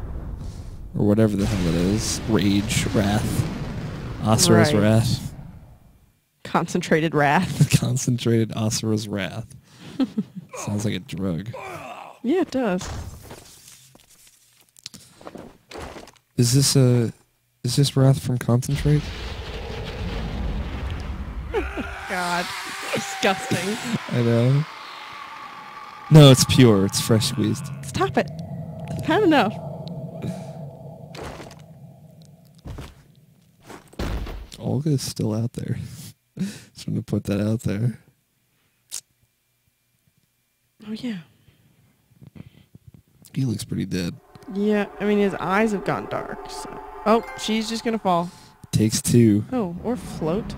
Or whatever the hell it is. Rage, wrath, Asura's right. Wrath. Concentrated wrath. Concentrated Asura's wrath. Sounds like a drug. Yeah, it does. Is this a? Is this wrath from concentrate? God. Disgusting. I know. No, it's pure. It's fresh squeezed. Stop it. I've had enough. Olga is still out there. Just want to put that out there. Oh, yeah. He looks pretty dead. Yeah, I mean, his eyes have gone dark. So. Oh, she's just going to fall. Takes two. Oh, or float.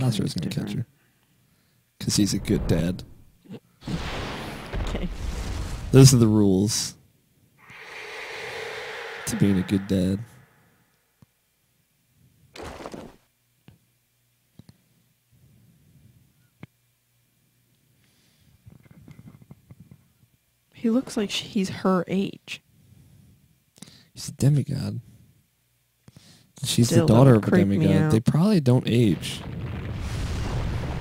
Asura's going to catch her. Because he's a good dad. Okay. Those are the rules to being a good dad. He looks like he's her age. He's a demigod. She's Still the daughter of a demigod. They probably don't age.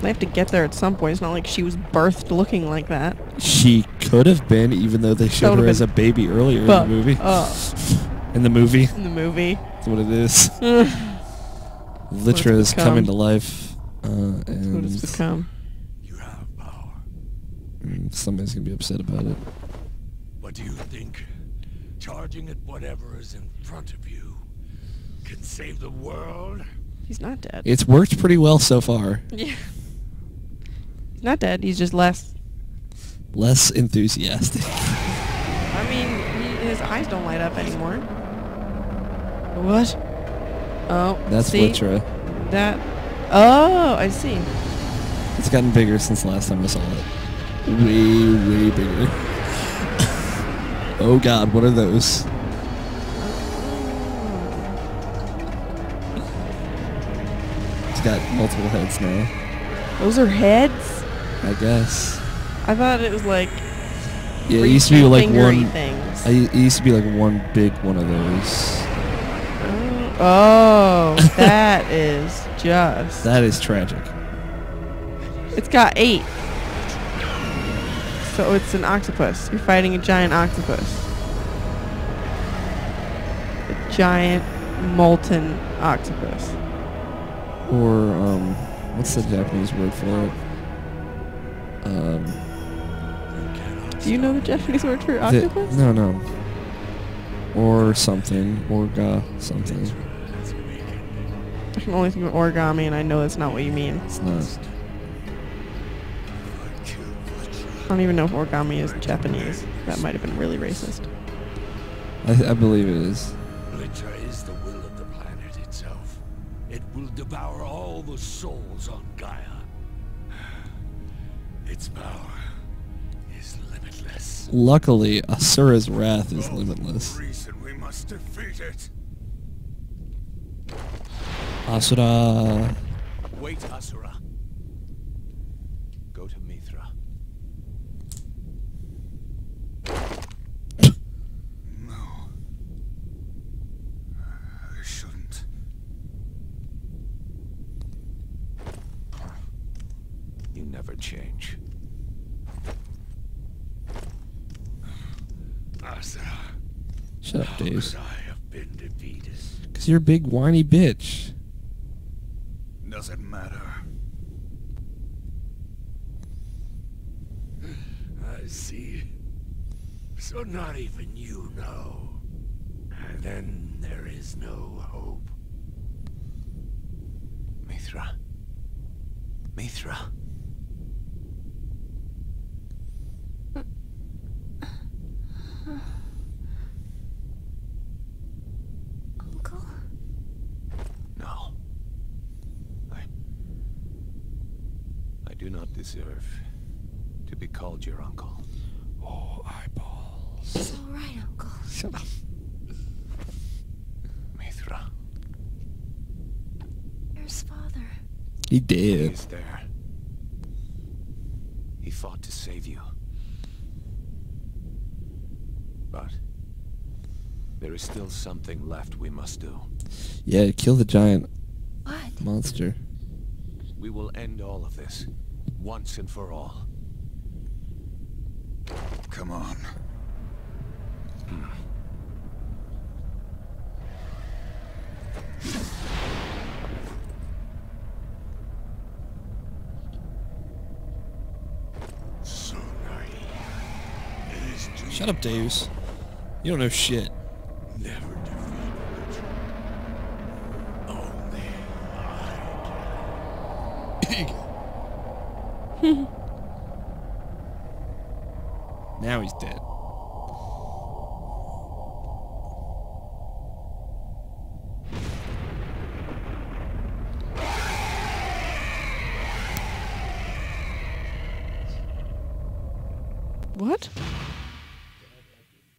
They have to get there at some point. It's not like she was birthed looking like that. She could have been, even though they showed her as a baby earlier in the movie. Uh, in the movie. In the movie. That's what it is. Vlitra is coming to life. Uh, and That's what it's become. You have power. Somebody's going to be upset about it. What do you think? Charging at whatever is in front of you can save the world? He's not dead. It's worked pretty well so far. Yeah. He's not dead. He's just less... Less enthusiastic. I mean, he, his eyes don't light up anymore. What? Oh, that's Vlitra. That... Oh, I see. It's gotten bigger since last time I saw it. Way, way bigger. Oh god, what are those? It's got multiple heads now. Those are heads? I guess. I thought it was like... Yeah, it used to be like one... Things. I, it used to be like one big one of those. Oh, oh that is just... That is tragic. It's got eight. So it's an octopus. You're fighting a giant octopus. A giant molten octopus. Or, um, what's the Japanese word for it? Um, Do you know the Japanese word for octopus? The, no, no. Or something. Orga something. I can only think of origami, and I know that's not what you mean. It's not. I don't even know if origami is Japanese. That might have been really racist. I, I believe it is. Vlitra is the will of the planet itself. It will devour all the souls on Gaia. Its power is limitless. Luckily, Asura's wrath is limitless. Reason we must defeat it. Asura. Wait, Asura. Go to Mithra. Never change. Shut up, Deus. Because you're a big whiny bitch. Doesn't matter. I see. So not even you know. And then there is no hope. Mithra. Mithra. Uncle? No. I... I do not deserve to be called your uncle. Oh, eyeballs. It's all right, Uncle. Shut up. Mithra. There's Father. He did. He's there. He fought to save you. But there is still something left we must do. Yeah, kill the giant what? monster. We will end all of this, once and for all. Come on. Hmm. Shut up, Deus. You don't know shit. Never defeat Mithra. Only I did. Now he's dead. What?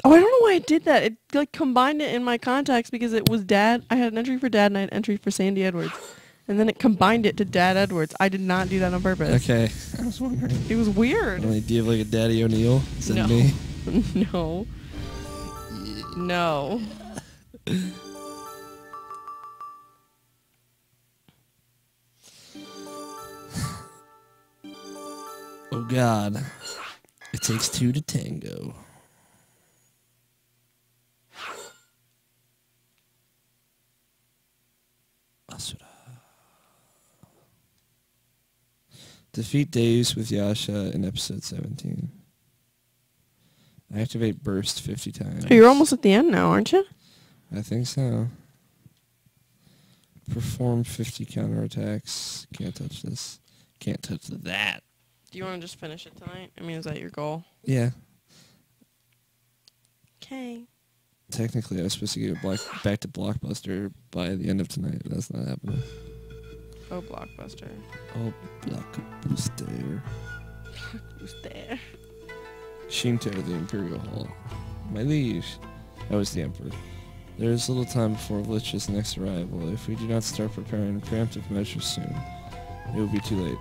Oh, I don't know why I did that. It like combined it in my contacts because it was Dad. I had an entry for Dad and I had an entry for Sandy Edwards. And then it combined it to Dad Edwards. I did not do that on purpose. Okay. I was wondering. It was weird. Well, do you have like a Daddy O'Neill? Is that no. me? No. No. Oh, God. It takes two to tango. Asura. Defeat Deus with Yasha in episode seventeen. Activate burst fifty times. Oh, you're almost at the end now, aren't you? I think so. Perform fifty counterattacks. Can't touch this. Can't touch that. Do you want to just finish it tonight? I mean, is that your goal? Yeah. Okay. Technically, I was supposed to get it block back to Blockbuster by the end of tonight. That's not happening. Oh, Blockbuster. Oh, Blockbuster. Blockbuster. Shinto, the Imperial Hall. My liege. I was the Emperor. There is little time before Vlitra's next arrival. If we do not start preparing preemptive measures soon, it will be too late.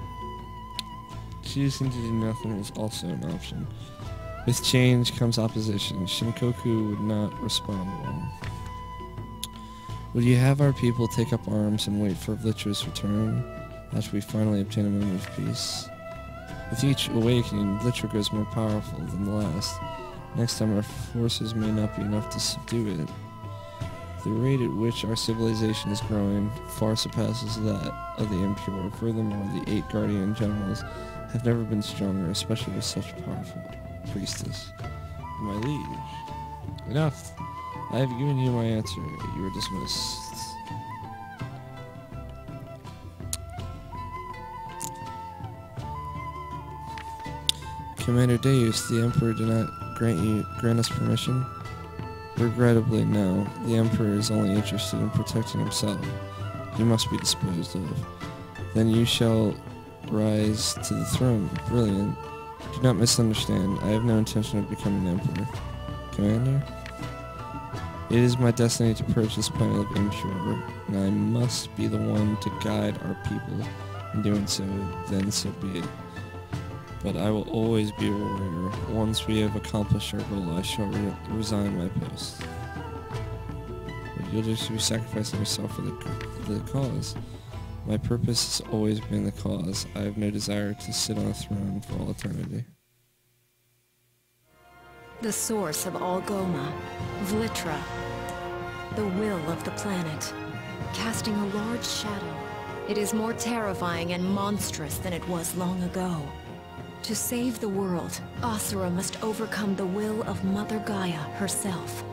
Choosing to do nothing is also an option. With change comes opposition. Shinkoku would not respond well. Would you have our people take up arms and wait for Vlitra's return after we finally obtain a moment of peace? With each awakening, Vlitra grows more powerful than the last. Next time our forces may not be enough to subdue it. The rate at which our civilization is growing far surpasses that of the impure. Furthermore, the eight guardian generals have never been stronger, especially with such a powerful priestess. My liege. Enough. I have given you my answer. You are dismissed. Commander Deus, the Emperor did not grant you grant us permission. Regrettably, no. The Emperor is only interested in protecting himself. You must be disposed of. Then you shall rise to the throne. Brilliant. Do not misunderstand. I have no intention of becoming Emperor. Commander? It is my destiny to purge this planet of impure, and I must be the one to guide our people. In doing so, then so be it. But I will always be a warrior. Once we have accomplished our goal, I shall re resign my post. But you'll just be sacrificing yourself for the, the cause. My purpose has always been the cause. I have no desire to sit on a throne for all eternity. The source of all Goma, Vlitra, the will of the planet, casting a large shadow. It is more terrifying and monstrous than it was long ago. To save the world, Asura must overcome the will of Mother Gaia herself.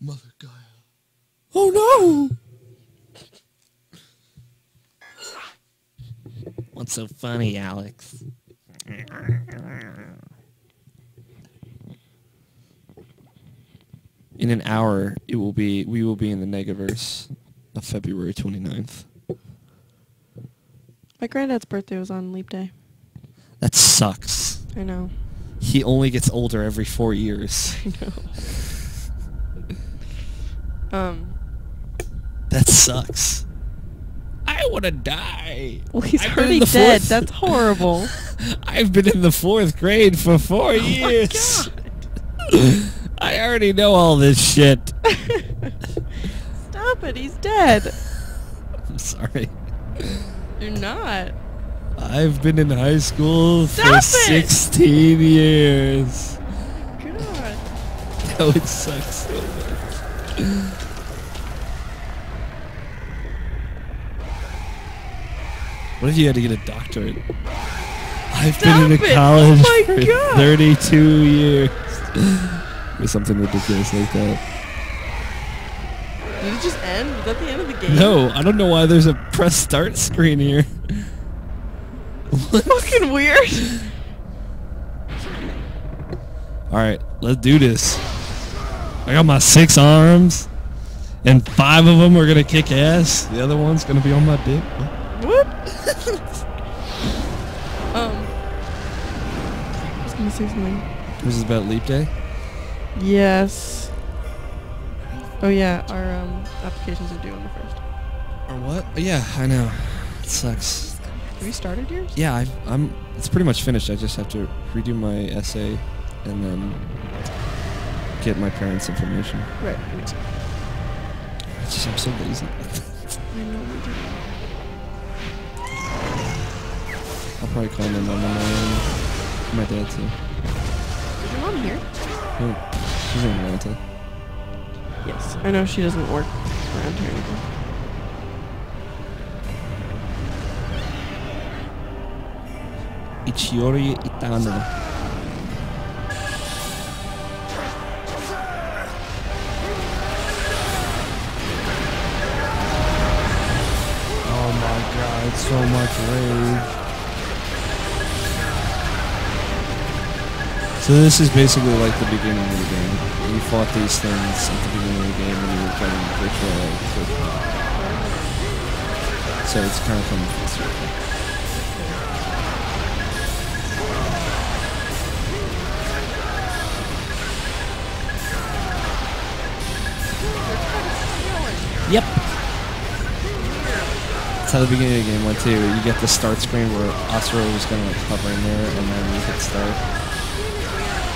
Mother Gaia. Oh no! What's so funny, Alex? In an hour, it will be. We will be in the Negaverse of February twenty-ninth. My granddad's birthday was on Leap Day. That sucks. I know. He only gets older every four years. I know. um. That sucks. I want to die. Well, he's I've already dead. That's horrible. I've been in the fourth grade for four oh years. My God. I already know all this shit. Stop it. He's dead. I'm sorry. You're not. I've been in high school Stop for it. sixteen years. Oh my God. That would suck so much. What if you had to get a doctorate? I I've Stop been in college oh for God. thirty-two years. Or something ridiculous like that. Did it just end? Was that the end of the game? No, I don't know why there's a press start screen here. What? Fucking weird. Alright, let's do this. I got my six arms. And five of them are going to kick ass. The other one's going to be on my dick. What? um, I was going to say something. This is about leap day? Yes. Oh yeah, our um, applications are due on the first. Or what? Yeah, I know. It sucks. Have you started yours? Yeah, I've, I'm. It's pretty much finished. I just have to redo my essay and then get my parents' information. Right. I just am so lazy. I know we do. I'll probably call my mom on my own. My dad too. Is your mom here? No, she's in Atlanta. Yes, I know she doesn't work around here anymore. Ichiori Itano. So much rage. So this is basically like the beginning of the game. You fought these things at the beginning of the game and you were fighting virtual like, so it's kind of coming full circle. Yep. How the beginning of the game went too. You get the start screen where Asura was gonna like, hover in there, and then you hit start,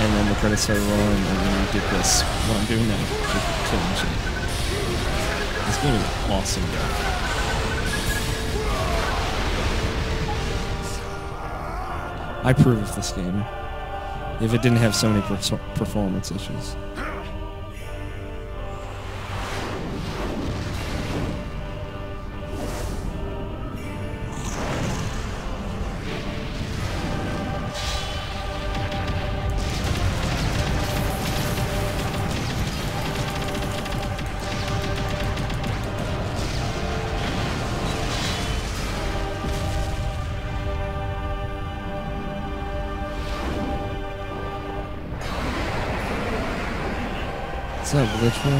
and then the credits started rolling, and then you did this. What I'm doing now, just killing shit. This game is awesome, guy. I approve of this game. If it didn't have so many per performance issues. What's up, Vlitra?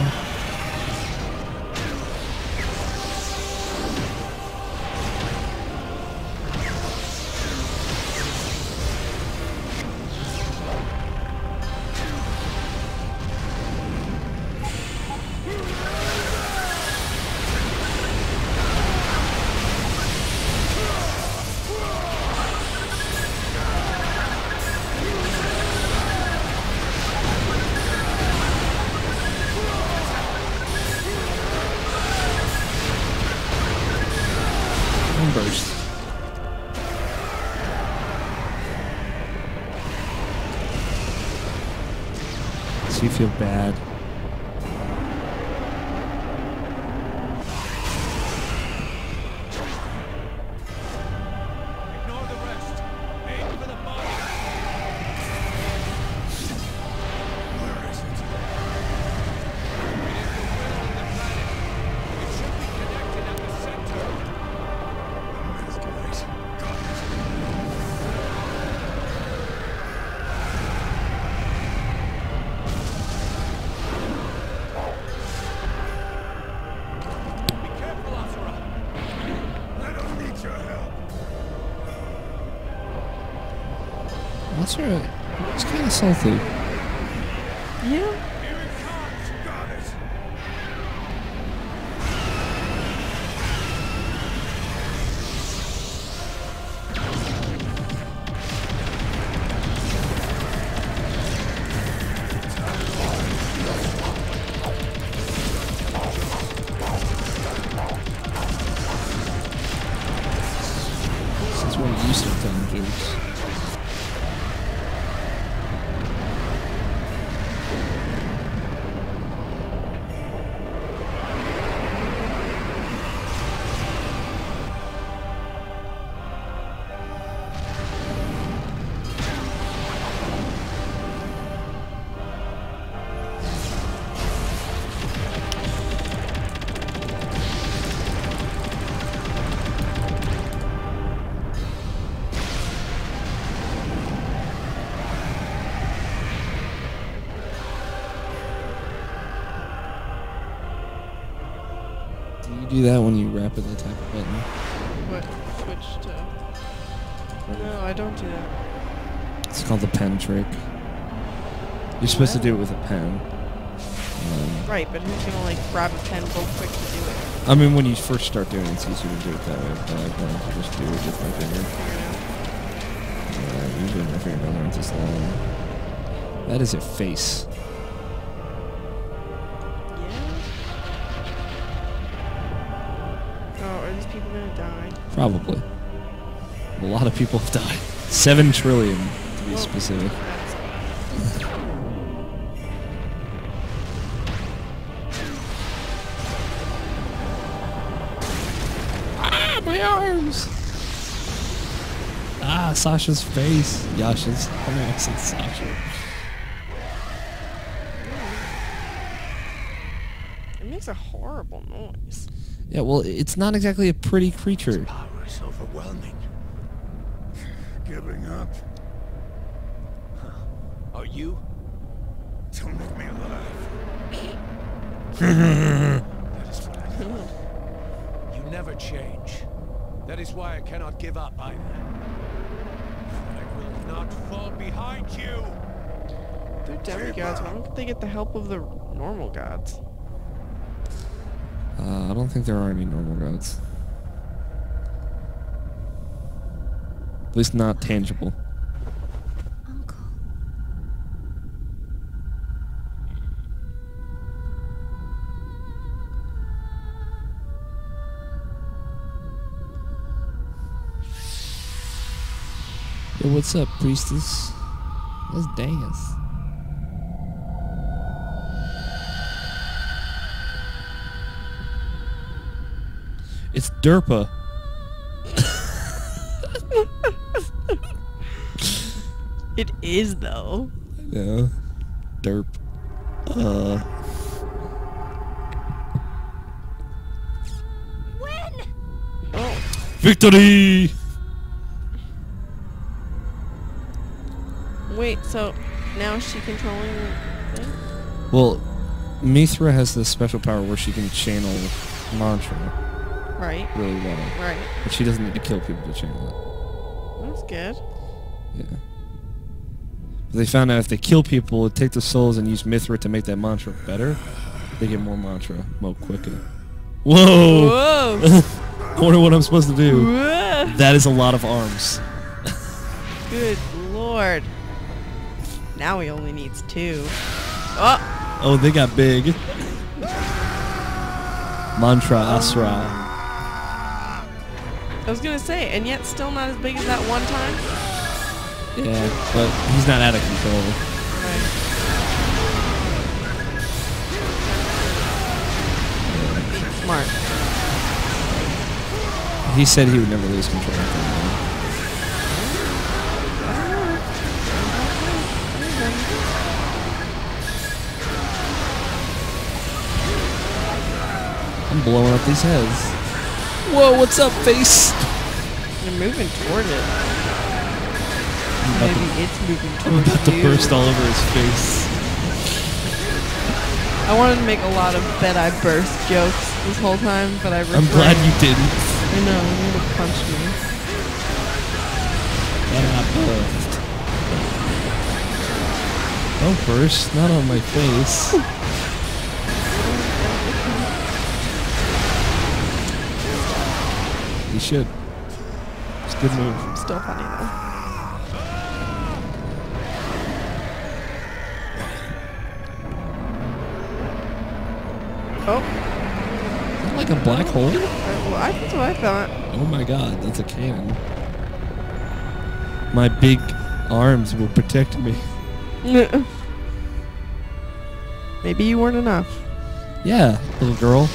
So you feel bad. Ignore the rest. Aim for the body. Where is it? It is the will of the planet. It should be connected at the center. Let's get it. Got it. It's kind of salty. Yeah. Since we're used to them, dudes. Do you do that when you rapidly type a button? What? Which tab? No, I don't do that. It's called the pen trick. You're supposed what? to do it with a pen. Um, right, but who's gonna like grab a pen real quick to do it? I mean, when you first start doing it, it's easier to do it that way. But I kind of just do it with my finger. Yeah, usually my fingernails are this long. That is a face. Probably. A lot of people have died. Seven trillion, to be specific. Ah, my arms! Ah, Sasha's face. Yasha's. How many I said Sasha? It makes a horrible noise. Yeah, well, it's not exactly a pretty creature. Its power is overwhelming. Giving up. Huh. Are you? Don't make me alive. That is what I thought. You never change. That is why I cannot give up either. I will not fall behind you. They're demigods. Why don't they get the help of the normal gods? Uh, I don't think there are any normal gods. At least not tangible. Uncle. Yo, what's up, priestess? Let's dance. It's Derpa. It is, though. I know. Derp. Uh. Win! Oh. Victory! Wait, so now is she controlling it? Well, Mithra has this special power where she can channel mantra. Right. Really well. Right. But she doesn't need to kill people to channel it. That's good. Yeah. But they found out if they kill people, take the souls and use Mithra to make that mantra better, they get more mantra more quicker. Whoa! Whoa. I wonder what I'm supposed to do. Whoa. That is a lot of arms. Good lord. Now he only needs two. Oh! Oh, they got big. Mantra Asura. I was gonna say, and yet still not as big as that one time. Yeah, but he's not out of control. Right. Smart. He said he would never lose control. I'm blowing up these heads. Whoa, what's up, face? You're moving toward it. Maybe to, it's moving toward it. I'm about to burst all over his face. I wanted to make a lot of bet I burst jokes this whole time, but I refrained. I'm glad you didn't. I know, you would have punched me. And I burst. Don't burst, not on my face. You should. It's a good move. Still funny though. Oh. Is that like a black hole? Well, I, that's what I thought. Oh my god, that's a cannon. My big arms will protect me. Maybe you weren't enough. Yeah, little girl.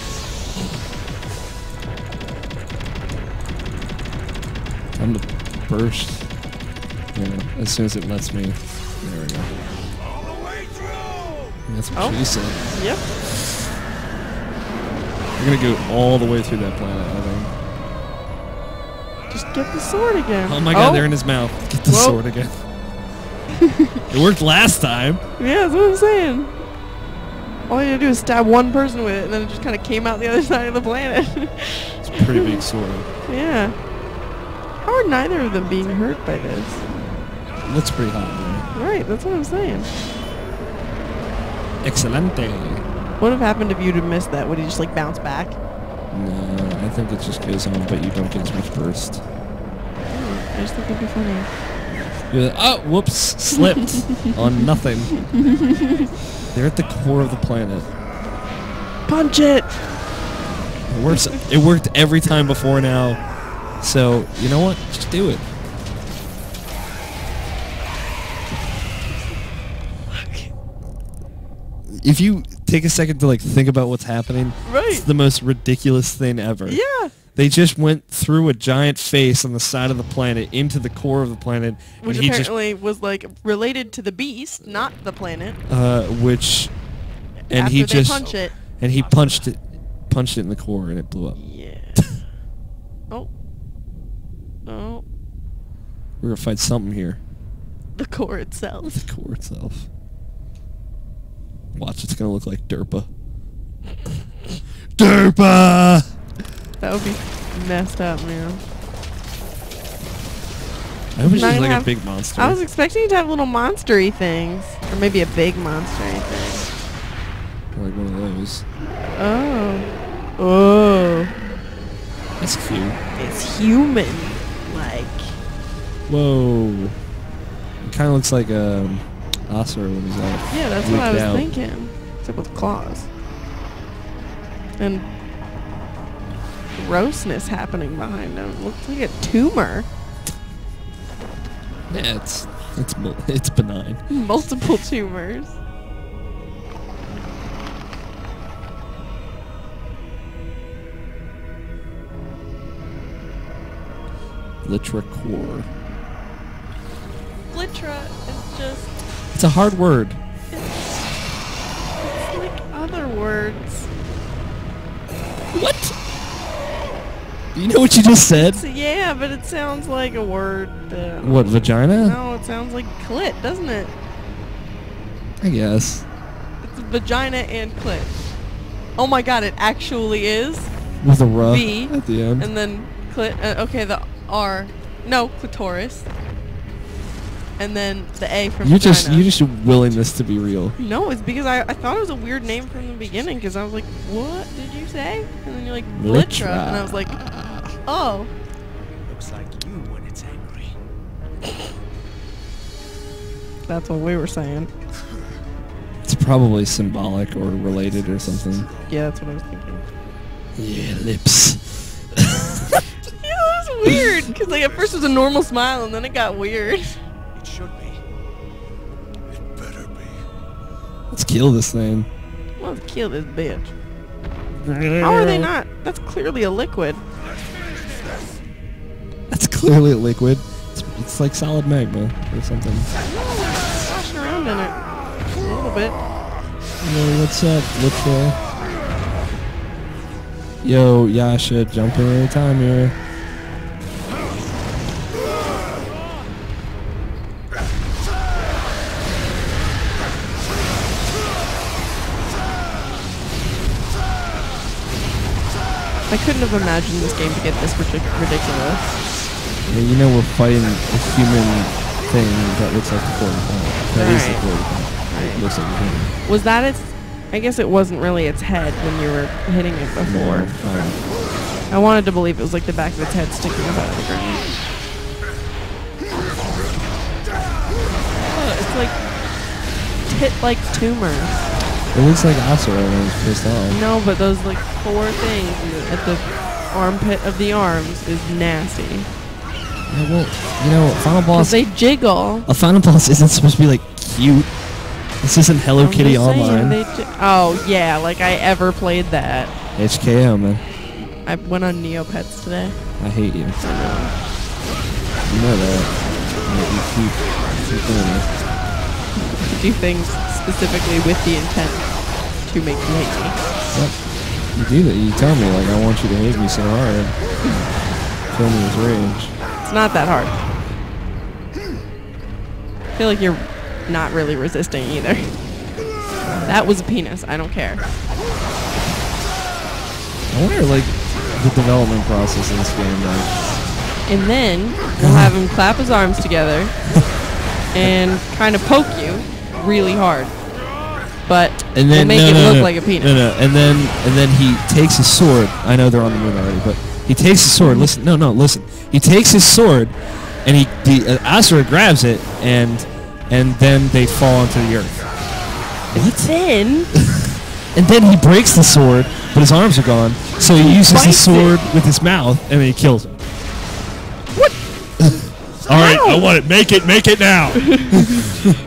I'm gonna burst, you know, as soon as it lets me. There we go. That's what oh. she said. Yep. I'm gonna go all the way through that planet, I think. Just get the sword again. Oh my god, oh. they're in his mouth. Get the Whoa. sword again. It worked last time. Yeah, that's what I'm saying. All I had to do is stab one person with it, and then it just kind of came out the other side of the planet. It's a pretty big sword. Yeah. How are neither of them being hurt by this? It looks pretty hot, though. Right, that's what I'm saying. Excelente. What would have happened if you'd have missed that? Would he just, like, bounce back? No, I think it just goes on, but you don't get as much burst. I just think it'd be funny. You're like, oh, whoops, slipped on nothing. They're at the core of the planet. Punch it! It works. It worked every time before now. So, you know what? Just do it. If you take a second to like think about what's happening, right. It's the most ridiculous thing ever. Yeah. They just went through a giant face on the side of the planet into the core of the planet. Which and he apparently just, was like related to the beast, not the planet. Uh, which, and After he just punch it. and he punched it, punched it in the core, and it blew up. Yeah. oh. Oh. We're gonna fight something here. The core itself. The core itself. Watch, it's gonna look like Derpa. Derpa! That would be messed up, man. I hope it's just like a big monster. I was expecting you to have little monster-y things. Or maybe a big monster-y thing. Like one of those. Oh. Oh. That's cute. It's human-like. Whoa. It kind of looks like a... Um, Asura when he's out. Yeah, that's what I was down. thinking. Except with claws. And grossness happening behind him. It looks like a tumor. Yeah, it's it's it's benign. Multiple tumors. Vlitra core. Vlitra is just. It's a hard word. It's, it's like other words. What? You know what you just said? It's, yeah, but it sounds like a word. Uh, what, vagina? No, it sounds like clit, doesn't it? I guess. It's vagina and clit. Oh my god, it actually is. With a r v at the end. And then clit. Uh, okay, the R. No, clitoris. And then the A from you just you just willing this to be real. No, it's because I, I thought it was a weird name from the beginning because I was like, what did you say? And then you're like, Vlitra, and I was like, oh. Looks like you when it's angry. That's what we were saying. It's probably symbolic or related or something. Yeah, that's what I was thinking. Yeah, lips. Yeah, that was weird because like at first it was a normal smile and then it got weird. Should be. It better be. Let's kill this thing. Let's kill this bitch. How are they not? That's clearly a liquid. That's clearly a liquid. It's, it's like solid magma or something. Splashing around in it. A little bit. Yo, what's up, Vlitra? Yo, Yasha, jump in any time here. I couldn't have imagined this game to get this ridiculous. Yeah, you know we're fighting a human thing that looks like a quarter pound. That All is right. a quarter pound. It looks like a human. Was that its... I guess it wasn't really its head when you were hitting it before. No, I, I wanted to believe it was like the back of its head sticking up out of the ground. Oh, it's like... tit-like tumors. It looks like Asura when it's pissed off. No, but those like four things at the armpit of the arms is nasty. Yeah, well, you know, final boss. They jiggle. A final boss isn't supposed to be like cute. This isn't Hello I'm Kitty Online. Oh yeah, like I ever played that. H K O, man. I went on Neopets today. I hate you. I know. You know that. You keep doing it. Do things specifically with the intent to make you hate me. What? You do that. You tell me, like, I want you to hate me so hard. Kill me with rage. It's not that hard. I feel like you're not really resisting either. That was a penis. I don't care. I wonder, like, the development process in this game, though. And then we'll have him clap his arms together and kind of poke you really hard. But and then, we'll make no, it no, look no. like a penis. No, no, and then and then he takes his sword. I know they're on the moon already, but he takes his sword. Listen, no, no, listen. He takes his sword, and he the uh, Asura grabs it, and and then they fall onto the earth. What? Then. And then he breaks the sword, but his arms are gone. So he uses the sword it. with his mouth, and then he kills him. What? All right, I want it. Make it, make it now.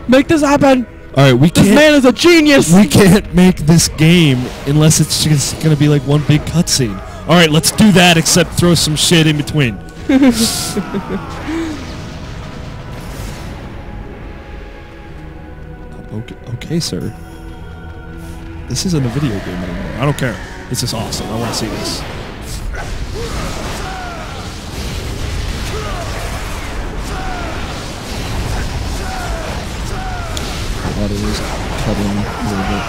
Make this happen. All right, we can't. This man is a genius. We can't make this game unless it's just gonna be like one big cutscene. All right, let's do that, except throw some shit in between. okay, okay, sir. This isn't a video game anymore. I don't care. This is awesome. I want to see this. It is cutting a little bit.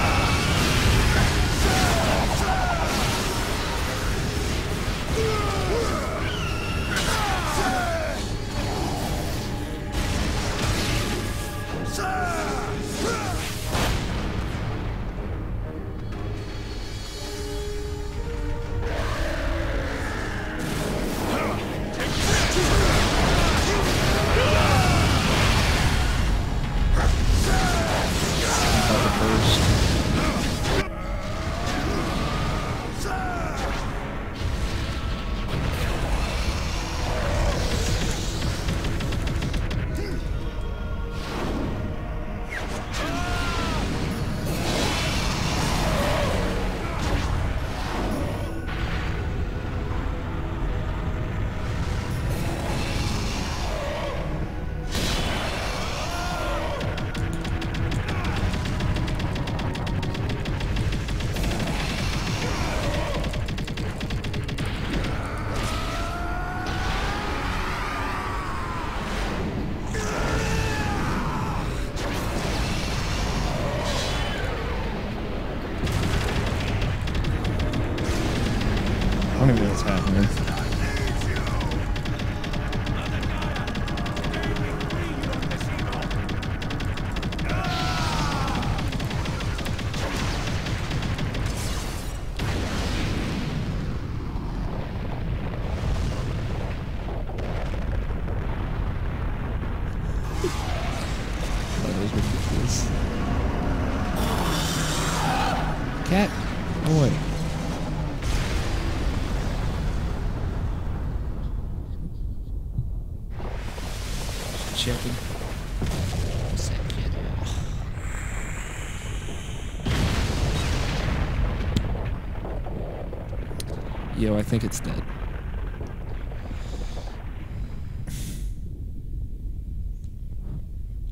Yo, I think it's dead.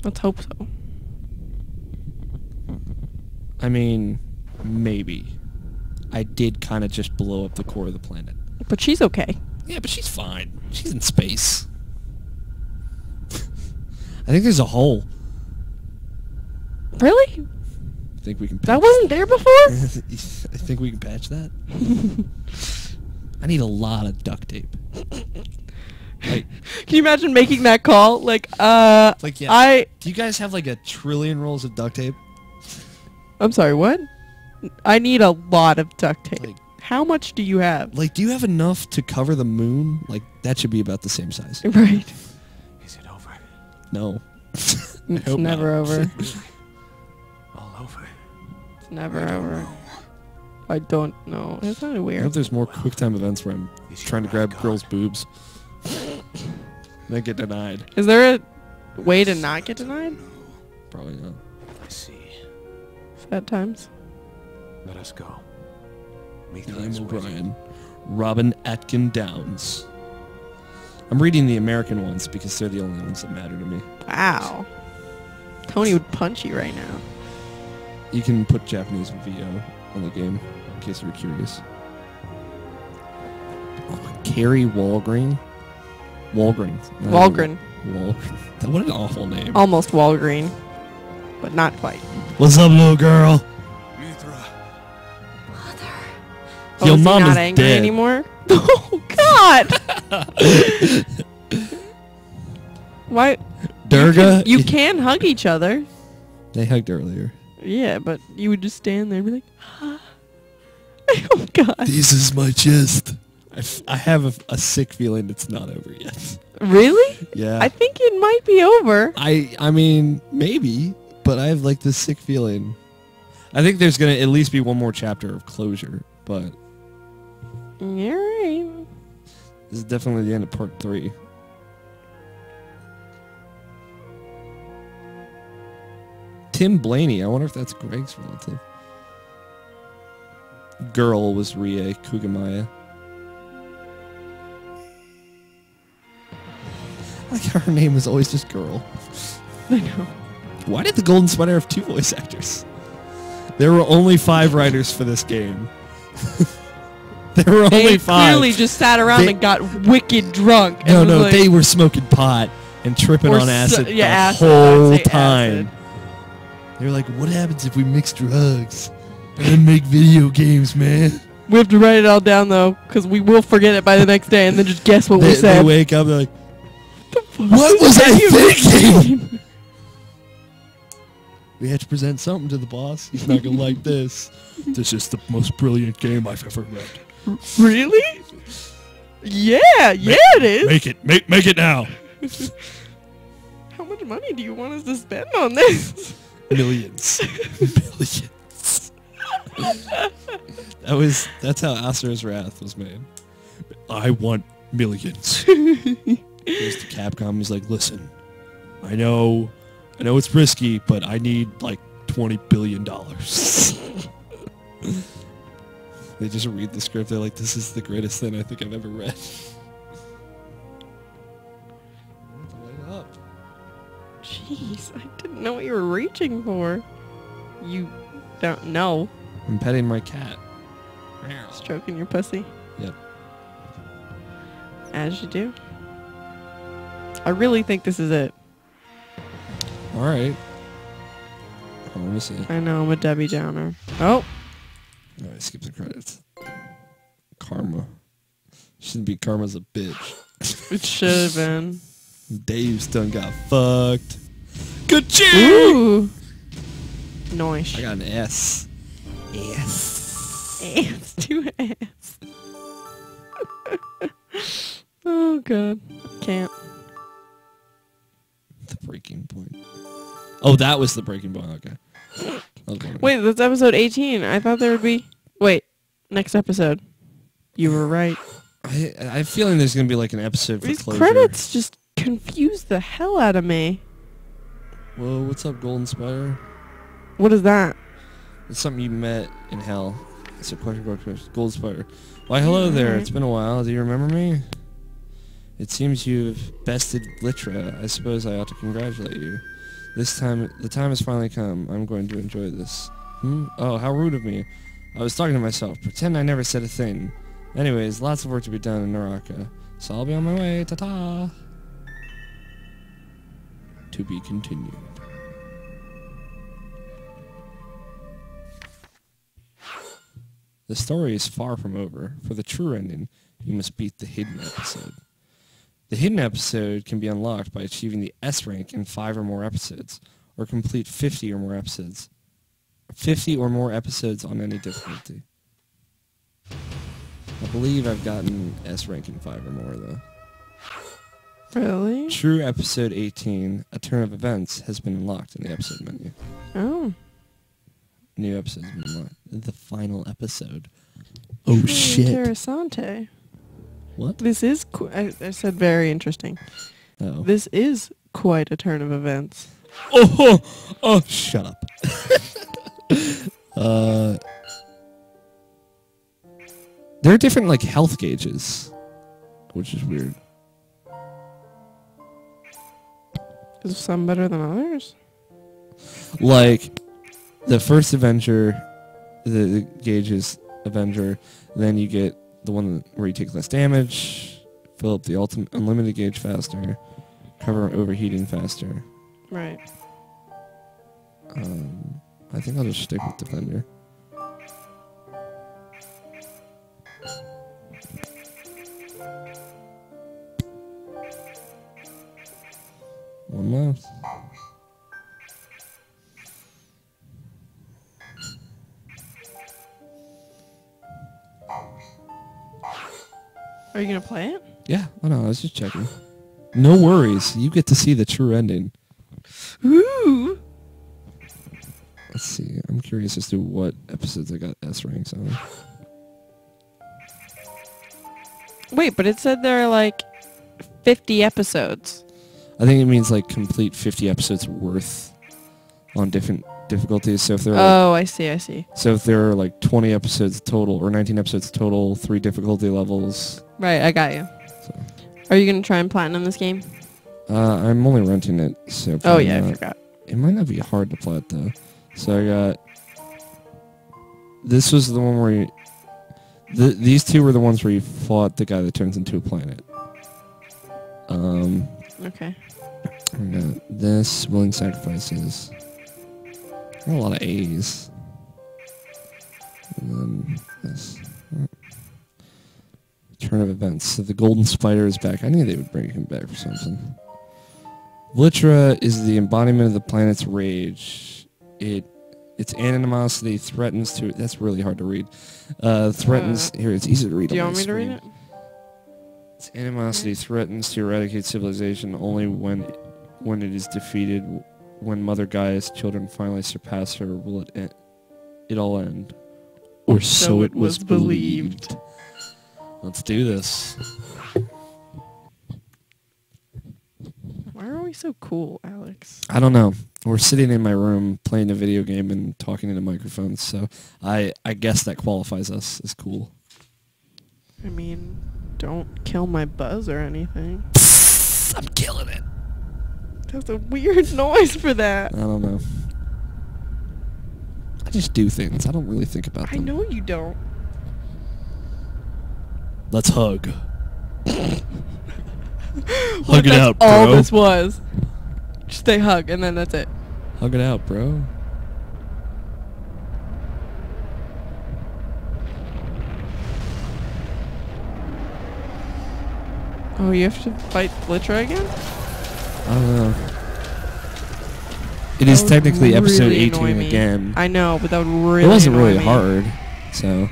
Let's hope so. I mean, maybe. I did kind of just blow up the core of the planet. But she's okay. Yeah, but she's fine. She's in space. I think there's a hole. Really? I think we can patch that. That wasn't there before? I think we can patch that. I need a lot of duct tape. Like, can you imagine making that call? Like, uh, like, yeah. I. Do you guys have like a trillion rolls of duct tape? I'm sorry, what? I need a lot of duct tape. Like, how much do you have? Like, do you have enough to cover the moon? Like, that should be about the same size. Right. Is it over? No. It's never not. over. All over. It's never I over. Know. I don't know. It's kind of weird. I hope there's more QuickTime events where I'm Is trying to grab God. girls' boobs. They get denied. Is there a way to not get denied? Probably not. I see. Sad times. Let us go. James O'Brien. Robin Atkin-Downs. I'm reading the American ones because they're the only ones that matter to me. Wow. Tony would punch you right now. You can put Japanese V O on the game, in case you were curious. Oh, Carrie Walgreen? Walgreen. Walgreen. Wal what an awful name. Almost Walgreen. but not quite. What's up, little girl? Mithra. Mother. Oh, your mom is not angry dead anymore. Oh God. Why? Durga. You can, you can hug each other. They hugged earlier. Yeah, but you would just stand there and be like, ah. Oh God. This is my chest. I, f I have a, a sick feeling it's not over yet. Really? Yeah. I think it might be over. I I mean, maybe, but I have like this sick feeling. I think there's going to at least be one more chapter of closure, but... You're right. This is definitely the end of part three. Tim Blaney. I wonder if that's Greg's relative. Girl was Rie Kugamaya. Like her name was always just girl. I know. Why did the Golden Spider have two voice actors? There were only five writers for this game. There were they only five. They clearly just sat around they, and got wicked drunk. And no, no, like, they were smoking pot and tripping on acid so, yeah, the acid, whole time. Acid. They were like, what happens if we mix drugs and make video games, man? We have to write it all down, though, because we will forget it by the next day and then just guess what they, we said. They wake up, they're like, what was I thinking? We had to present something to the boss. He's not going to like this. This is the most brilliant game I've ever read. Really? Yeah, make, yeah it is. Make it, make, make it now. How much money do you want us to spend on this? Millions. Millions. That was, that's how Asura's Wrath was made. I want millions. Goes to Capcom. He's like, listen, I know, I know it's risky, but I need like twenty billion dollars. They just read the script. They're like, this is the greatest thing I think I've ever read. Light up. Jeez, I didn't know what you were reaching for. You don't know. I'm petting my cat. Stroking your pussy. Yep. As you do. I really think this is it. All right. I want to see it. I know, I'm a Debbie Downer. Oh. All right, skip the credits. Karma. Shouldn't be Karma's a bitch. It should have been. Dave's done got fucked. Ka-ching! Nice. I got an S. S. S to S. Oh, God. I can't. The breaking point. Oh, that was the breaking point. Okay. That wait, that's episode eighteen. I thought there would be. Wait, next episode. You were right. I I have a feeling there's gonna be like an episode for these closure. Credits just confuse the hell out of me. Whoa, what's up, Golden Spider? What is that? It's something you met in hell. It's a question, question, question. Golden Spider. Why, hello there. Right. It's been a while. Do you remember me? It seems you've bested Vlitra. I suppose I ought to congratulate you. This time, the time has finally come. I'm going to enjoy this. Hmm? Oh, how rude of me. I was talking to myself. Pretend I never said a thing. Anyways, lots of work to be done in Naraka. So I'll be on my way. Ta-ta! To be continued. The story is far from over. For the true ending, you must beat the hidden episode. The hidden episode can be unlocked by achieving the S rank in five or more episodes, or complete fifty or more episodes. fifty or more episodes on any difficulty. I believe I've gotten S rank in five or more, though. Really? True episode eighteen, A Turn of Events, has been unlocked in the episode menu. Oh. New episode has been unlocked. The final episode. Oh, hey, shit. Interessante. What? This is, qu I, I said very interesting. Uh-oh. This is quite a turn of events. Oh, oh, oh shut up. uh, there are different like health gauges, which is weird. Is some better than others? Like the first Avenger, the, the gauge is Avenger, then you get the one where you take less damage, fill up the ultimate unlimited gauge faster, cover overheating faster. Right. Uh, Um, I think I'll just stick with Defender. One left. Are you going to play it? Yeah. Oh, no, I was just checking. No worries. You get to see the true ending. Ooh. Let's see. I'm curious as to what episodes I got S ranks on. Wait, but it said there are like fifty episodes. I think it means like complete fifty episodes worth on different difficulties. So if there are, oh, like, I see, I see. So if there are like twenty episodes total or nineteen episodes total, three difficulty levels. Right, I got you. So. Are you gonna try and platinum this game? Uh, I'm only renting it, so. Oh yeah, not. I forgot. It might not be hard to plat though. So I got. This was the one where you. The, these two were the ones where you fought the guy that turns into a planet. Um. Okay. I got this, Willing Sacrifices. I got a lot of A's. And then this. Turn of events. So the Golden Spider is back. I knew they would bring him back for something. Vlitra is the embodiment of the planet's rage. It its animosity threatens to. That's really hard to read. Uh, threatens. Uh, here, it's easy to read. Do you want me to read it? Its animosity threatens to eradicate civilization only when, when it is defeated. When Mother Gaia's children finally surpass her, will it end, it all end, or so, so it was, was believed. believed. Let's do this. Why are we so cool, Alex? I don't know. We're sitting in my room playing a video game and talking into microphones, so I, I guess that qualifies us as cool. I mean, don't kill my buzz or anything. Psst, I'm killing it. That's a weird noise for that. I don't know. I just do things. I don't really think about them. I know you don't. Let's hug. hug well, it out, bro. All this was. Just they hug, and then that's it. Hug it out, bro. Oh, you have to fight Vlitra again? I don't know. It that is technically really episode eighteen again. I know, but that would really It wasn't really me. hard, so...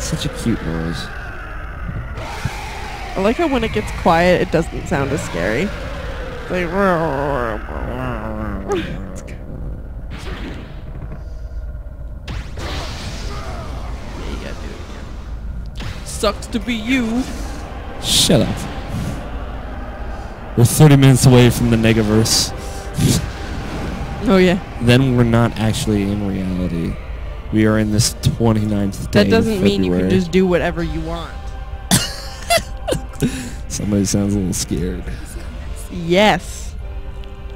Such a cute noise. I like how when it gets quiet, it doesn't sound as scary. It's like... It's good. Yeah, you gotta do it again. Sucks to be you. Shut up. We're thirty minutes away from the Negaverse. Oh, yeah. Then we're not actually in reality. We are in this twenty-ninth day. That doesn't of mean you can just do whatever you want. Somebody sounds a little scared. Yes.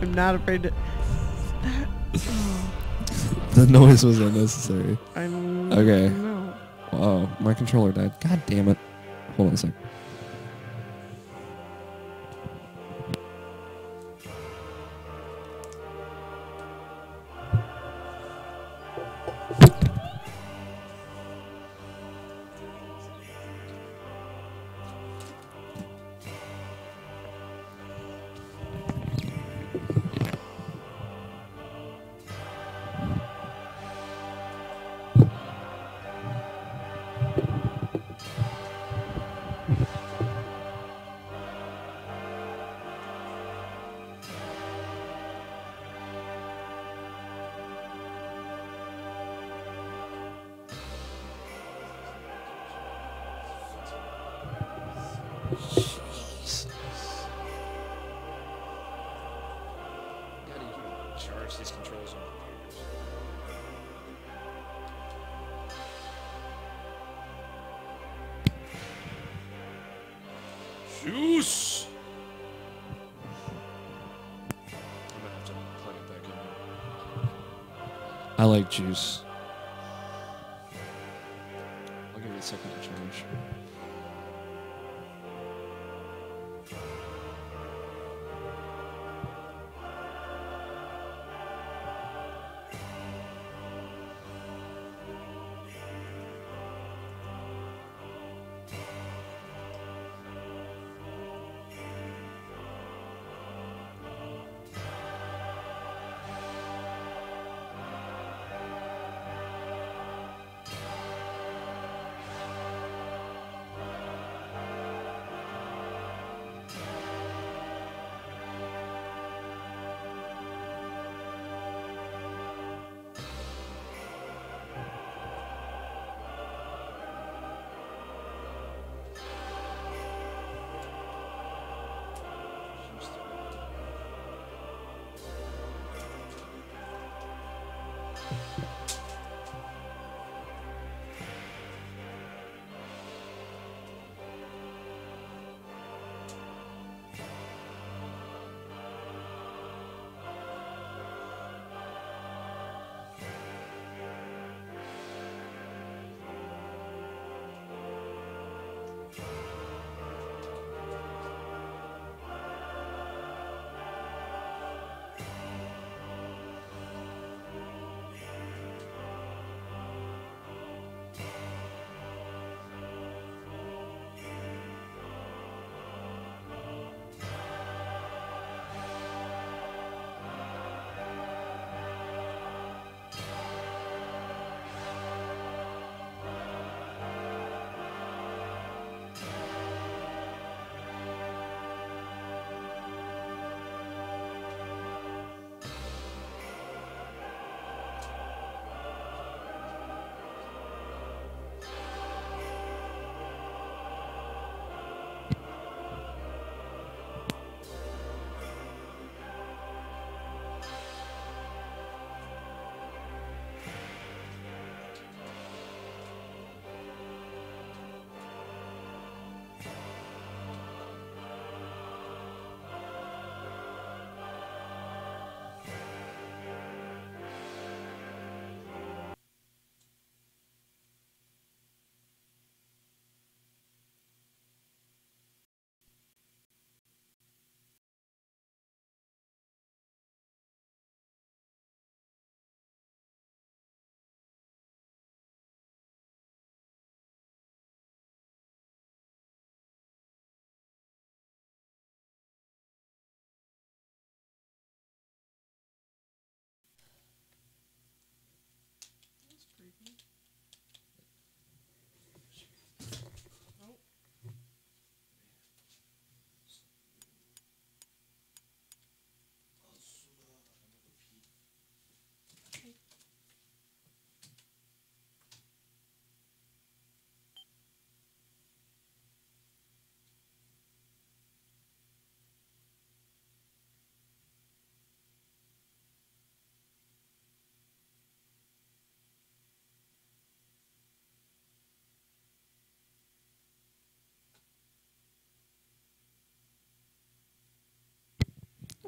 I'm not afraid to... The noise was unnecessary. I'm... Okay. No. Oh, my controller died. God damn it. Hold on a sec. I like juice. I'll give it a second to charge.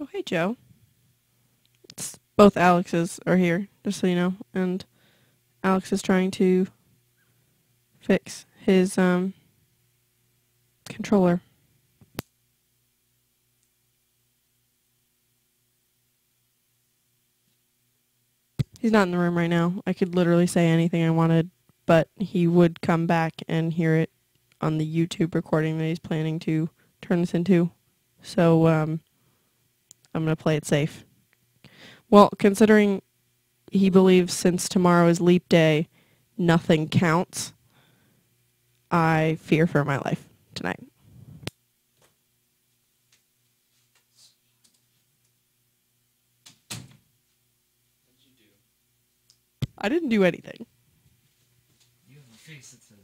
Oh, hey, Joe. It's both Alexes are here, just so you know. And Alex is trying to fix his um, controller. He's not in the room right now. I could literally say anything I wanted, but he would come back and hear it on the YouTube recording that he's planning to turn this into. So, um, I'm going to play it safe. Well, considering he believes since tomorrow is leap day, nothing counts, I fear for my life tonight. I didn't do anything. You have a face that says